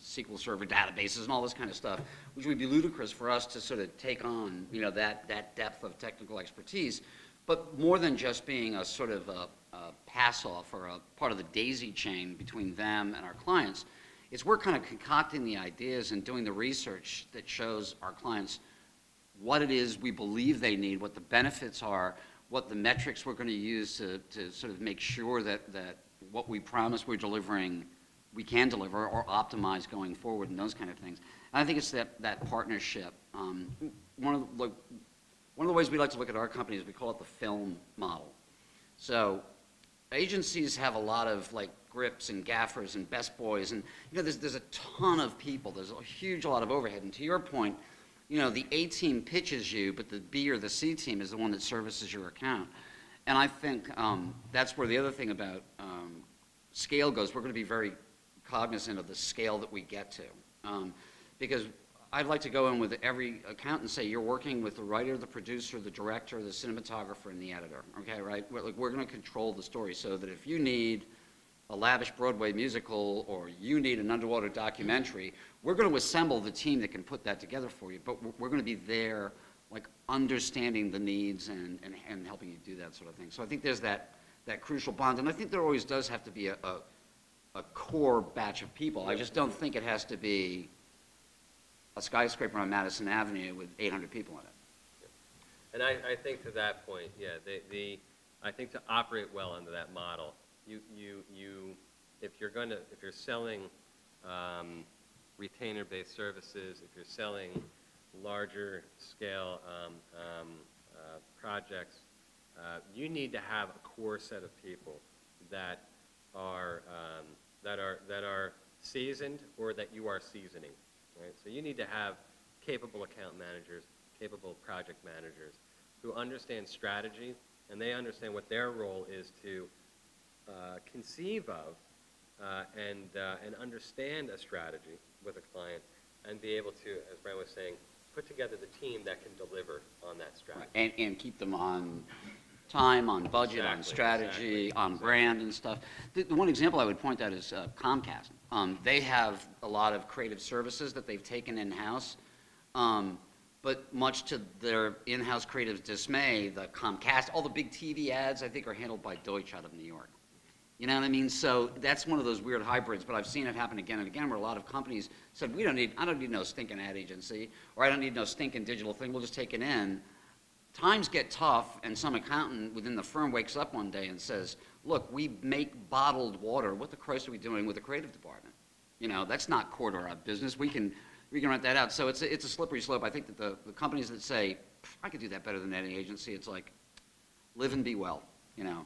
SQL Server databases, and all this kind of stuff, which would be ludicrous for us to sort of take on, you know, that depth of technical expertise. But more than just being a sort of a pass-off or a part of the daisy chain between them and our clients, it's we're kind of concocting the ideas and doing the research that shows our clients what it is we believe they need, what the benefits are, what the metrics we're going to use to sort of make sure that what we promise we're delivering we can deliver or optimize going forward and those kind of things. And I think it's that partnership. One of the ways we like to look at our company is we call it the film model. So agencies have a lot of like grips and gaffers and best boys, and you know there's a ton of people. There's a huge lot of overhead. And to your point, you know, the A team pitches you, but the B or the C team is the one that services your account. And I think that's where the other thing about scale goes. We're going to be very cognizant of the scale that we get to, because I'd like to go in with every account and say you're working with the writer, the producer, the director, the cinematographer, and the editor. Okay, right? We're going to control the story so that if you need a lavish Broadway musical or you need an underwater documentary, we're going to assemble the team that can put that together for you, but we're going to be there like understanding the needs and helping you do that sort of thing. So I think there's that crucial bond, and I think there always does have to be a core batch of people. I just don't think it has to be a skyscraper on Madison Avenue with 800 people in it. And I think to that point, yeah, I think to operate well under that model, if you're selling retainer-based services, if you're selling larger scale projects, you need to have a core set of people that are seasoned or that you are seasoning. Right? So you need to have capable account managers, capable project managers who understand strategy, and they understand what their role is to conceive of and understand a strategy with a client and be able to, as Brian was saying, put together the team that can deliver on that strategy. Right. And keep them on time, on budget, exactly, on strategy, exactly, on brand and stuff. The one example I would point out is Comcast. They have a lot of creative services that they've taken in-house, but much to their in-house creative's dismay, the Comcast, all the big TV ads I think are handled by Deutsch out of New York. You know what I mean? So that's one of those weird hybrids, but I've seen it happen again and again where a lot of companies said, I don't need no stinking ad agency, or I don't need no stinking digital thing, we'll just take it in. Times get tough and some accountant within the firm wakes up one day and says, look, we make bottled water. What the Christ are we doing with the creative department? You know, that's not core to our business. We can rent that out. So it's a slippery slope. I think that the companies that say, I could do that better than any agency, it's like, live and be well, you know.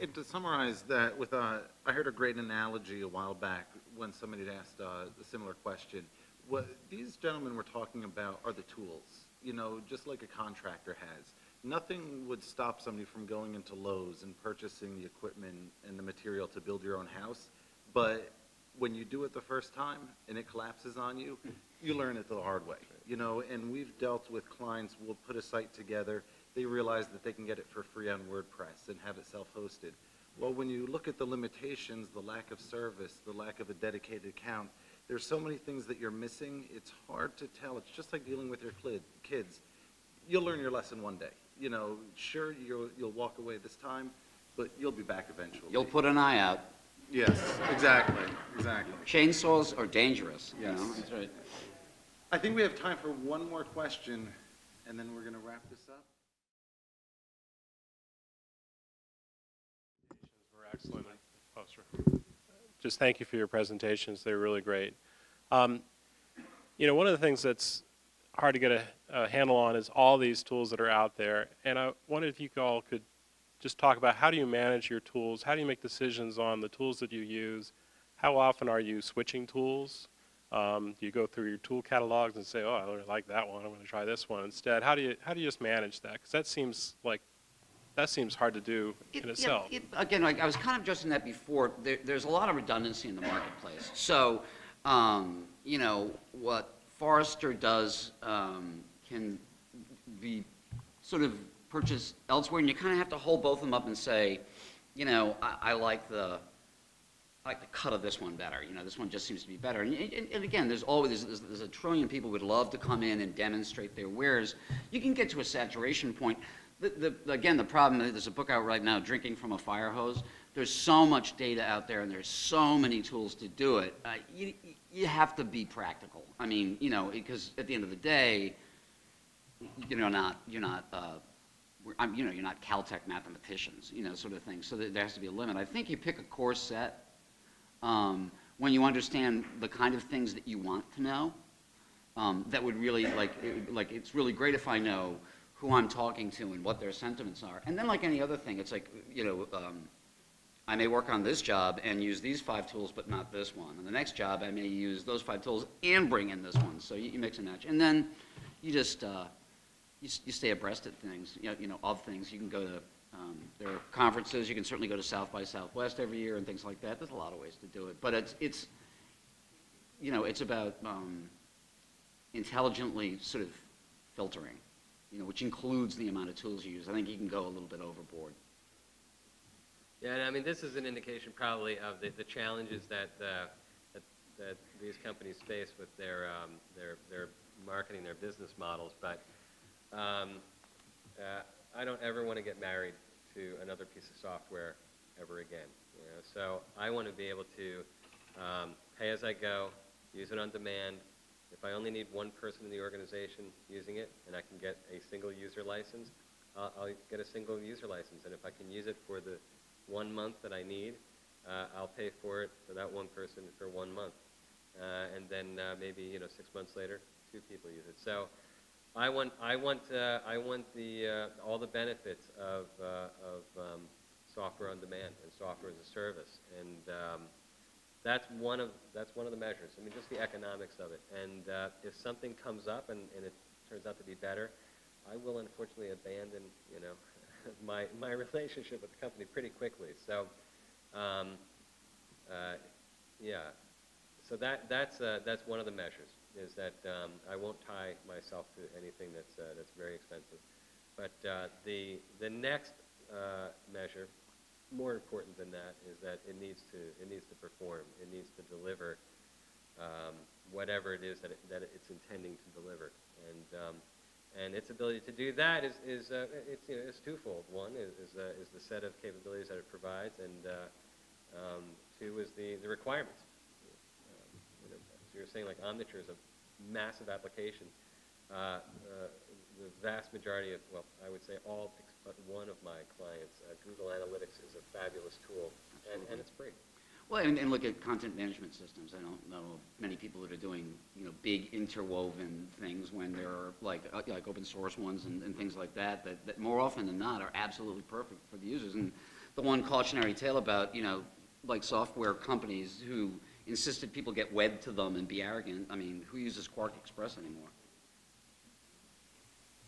And to summarize that, with I heard a great analogy a while back when somebody had asked a similar question. What these gentlemen were talking about are the tools, you know, just like a contractor has. Nothing would stop somebody from going into Lowe's and purchasing the equipment and the material to build your own house, but when you do it the first time and it collapses on you, you learn it the hard way, you know. And we've dealt with clients who will put a site together. They realize that they can get it for free on WordPress and have it self-hosted. Well, when you look at the limitations, the lack of service, the lack of a dedicated account, there's so many things that you're missing. It's hard to tell. It's just like dealing with your kids. You'll learn your lesson one day. You know, sure, you'll walk away this time, but you'll be back eventually. You'll put an eye out. Yes, exactly, exactly. Chainsaws are dangerous. Yes, you know? That's right. I think we have time for one more question, and then we're going to wrap this up. Excellent. Just thank you for your presentations. They're really great. You know, one of the things that's hard to get a handle on is all these tools that are out there. And I wondered if you all could just talk about how do you manage your tools? How do you make decisions on the tools that you use? How often are you switching tools? Do you go through your tool catalogs and say, oh, I really like that one. I'm going to try this one instead. How do you just manage that? Because that seems like that seems hard to do in itself. Again, like I was kind of addressing that before. There's a lot of redundancy in the marketplace. So, you know, what Forrester does can be sort of purchased elsewhere, and you kind of have to hold both of them up and say, you know, I like the cut of this one better. You know, this one just seems to be better. And again, there's always there's a trillion people who would love to come in and demonstrate their wares. You can get to a saturation point. Again, the problem is there's a book out right now, Drinking from a Fire Hose. There's so much data out there, and there's so many tools to do it. You have to be practical. I mean, you know, because at the end of the day, you know, you're not Caltech mathematicians, you know, sort of thing. So there has to be a limit. I think you pick a core set when you understand the kind of things that you want to know, that would really, it's really great if I know who I'm talking to and what their sentiments are. And then like any other thing, it's like, I may work on this job and use these 5 tools but not this one. And the next job I may use those 5 tools and bring in this one. So you mix and match. And then you just, you stay abreast of things, of things. You can go to, there are conferences, you can certainly go to South by Southwest every year and things like that. There's a lot of ways to do it. But it's it's about intelligently sort of filtering, which includes the amount of tools you use. I think you can go a little bit overboard. Yeah, and I mean, this is an indication probably of the challenges that, that these companies face with their marketing, their business models. But I don't ever want to get married to another piece of software ever again. So I want to be able to pay as I go, use it on demand. If I only need one person in the organization using it and I can get a single user license, I'll get a single user license. And if I can use it for the 1 month that I need, I'll pay for it for that one person for 1 month. And then maybe 6 months later, 2 people use it. So I want all the benefits of software on demand and software as a service, and that's one of the measures. I mean, just the economics of it. And if something comes up and it turns out to be better, I will unfortunately abandon my relationship with the company pretty quickly. So yeah, so that's one of the measures, is that I won't tie myself to anything that's very expensive. But the next measure, more important than that, is that it needs to perform. It needs to deliver whatever it is that it's intending to deliver. And its ability to do that is twofold. One is the set of capabilities that it provides, and two is the requirements. You're saying, like, Omniture is a massive application. The vast majority of, well, I would say all but one of my clients, Google Analytics is a fabulous tool, and it's free. Well, and look at content management systems. I don't know many people that are doing, big interwoven things when there are, like open source ones and things like that more often than not are absolutely perfect for the users. And the one cautionary tale about, software companies who insisted people get wed to them and be arrogant. I mean, who uses Quark Express anymore?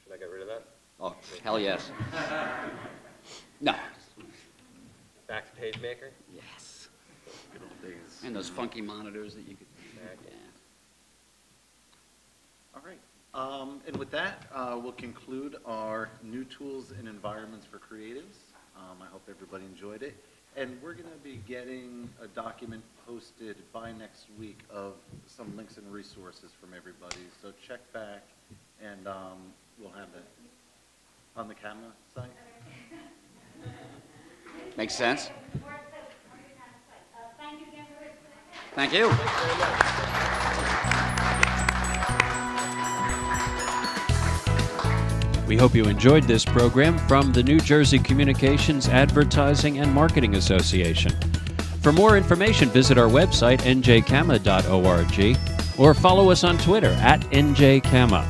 Should I get rid of that? Oh, hell yes. No. Back to PageMaker? Yes. Good old days. And those funky monitors that you could... Yeah. All right. And with that, we'll conclude our new tools and environments for creatives. I hope everybody enjoyed it. And we're going to be getting a document posted by next week of some links and resources from everybody. So check back, and we'll have that on the camera site. Makes sense. Thank you again for listening. Thank you. We hope you enjoyed this program from the New Jersey Communications Advertising and Marketing Association. For more information, visit our website, njcama.org, or follow us on Twitter @njcama.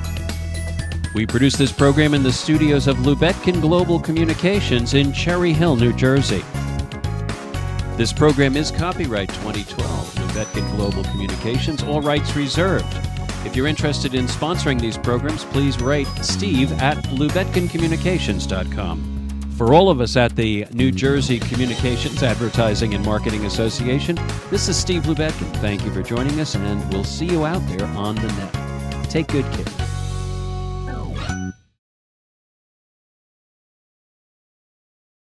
We produce this program in the studios of Lubetkin Global Communications in Cherry Hill, New Jersey. This program is copyright 2012, Lubetkin Global Communications, all rights reserved. If you're interested in sponsoring these programs, please write steve@lubetkincommunications.com. For all of us at the New Jersey Communications Advertising and Marketing Association, this is Steve Lubetkin. Thank you for joining us, and we'll see you out there on the net. Take good care.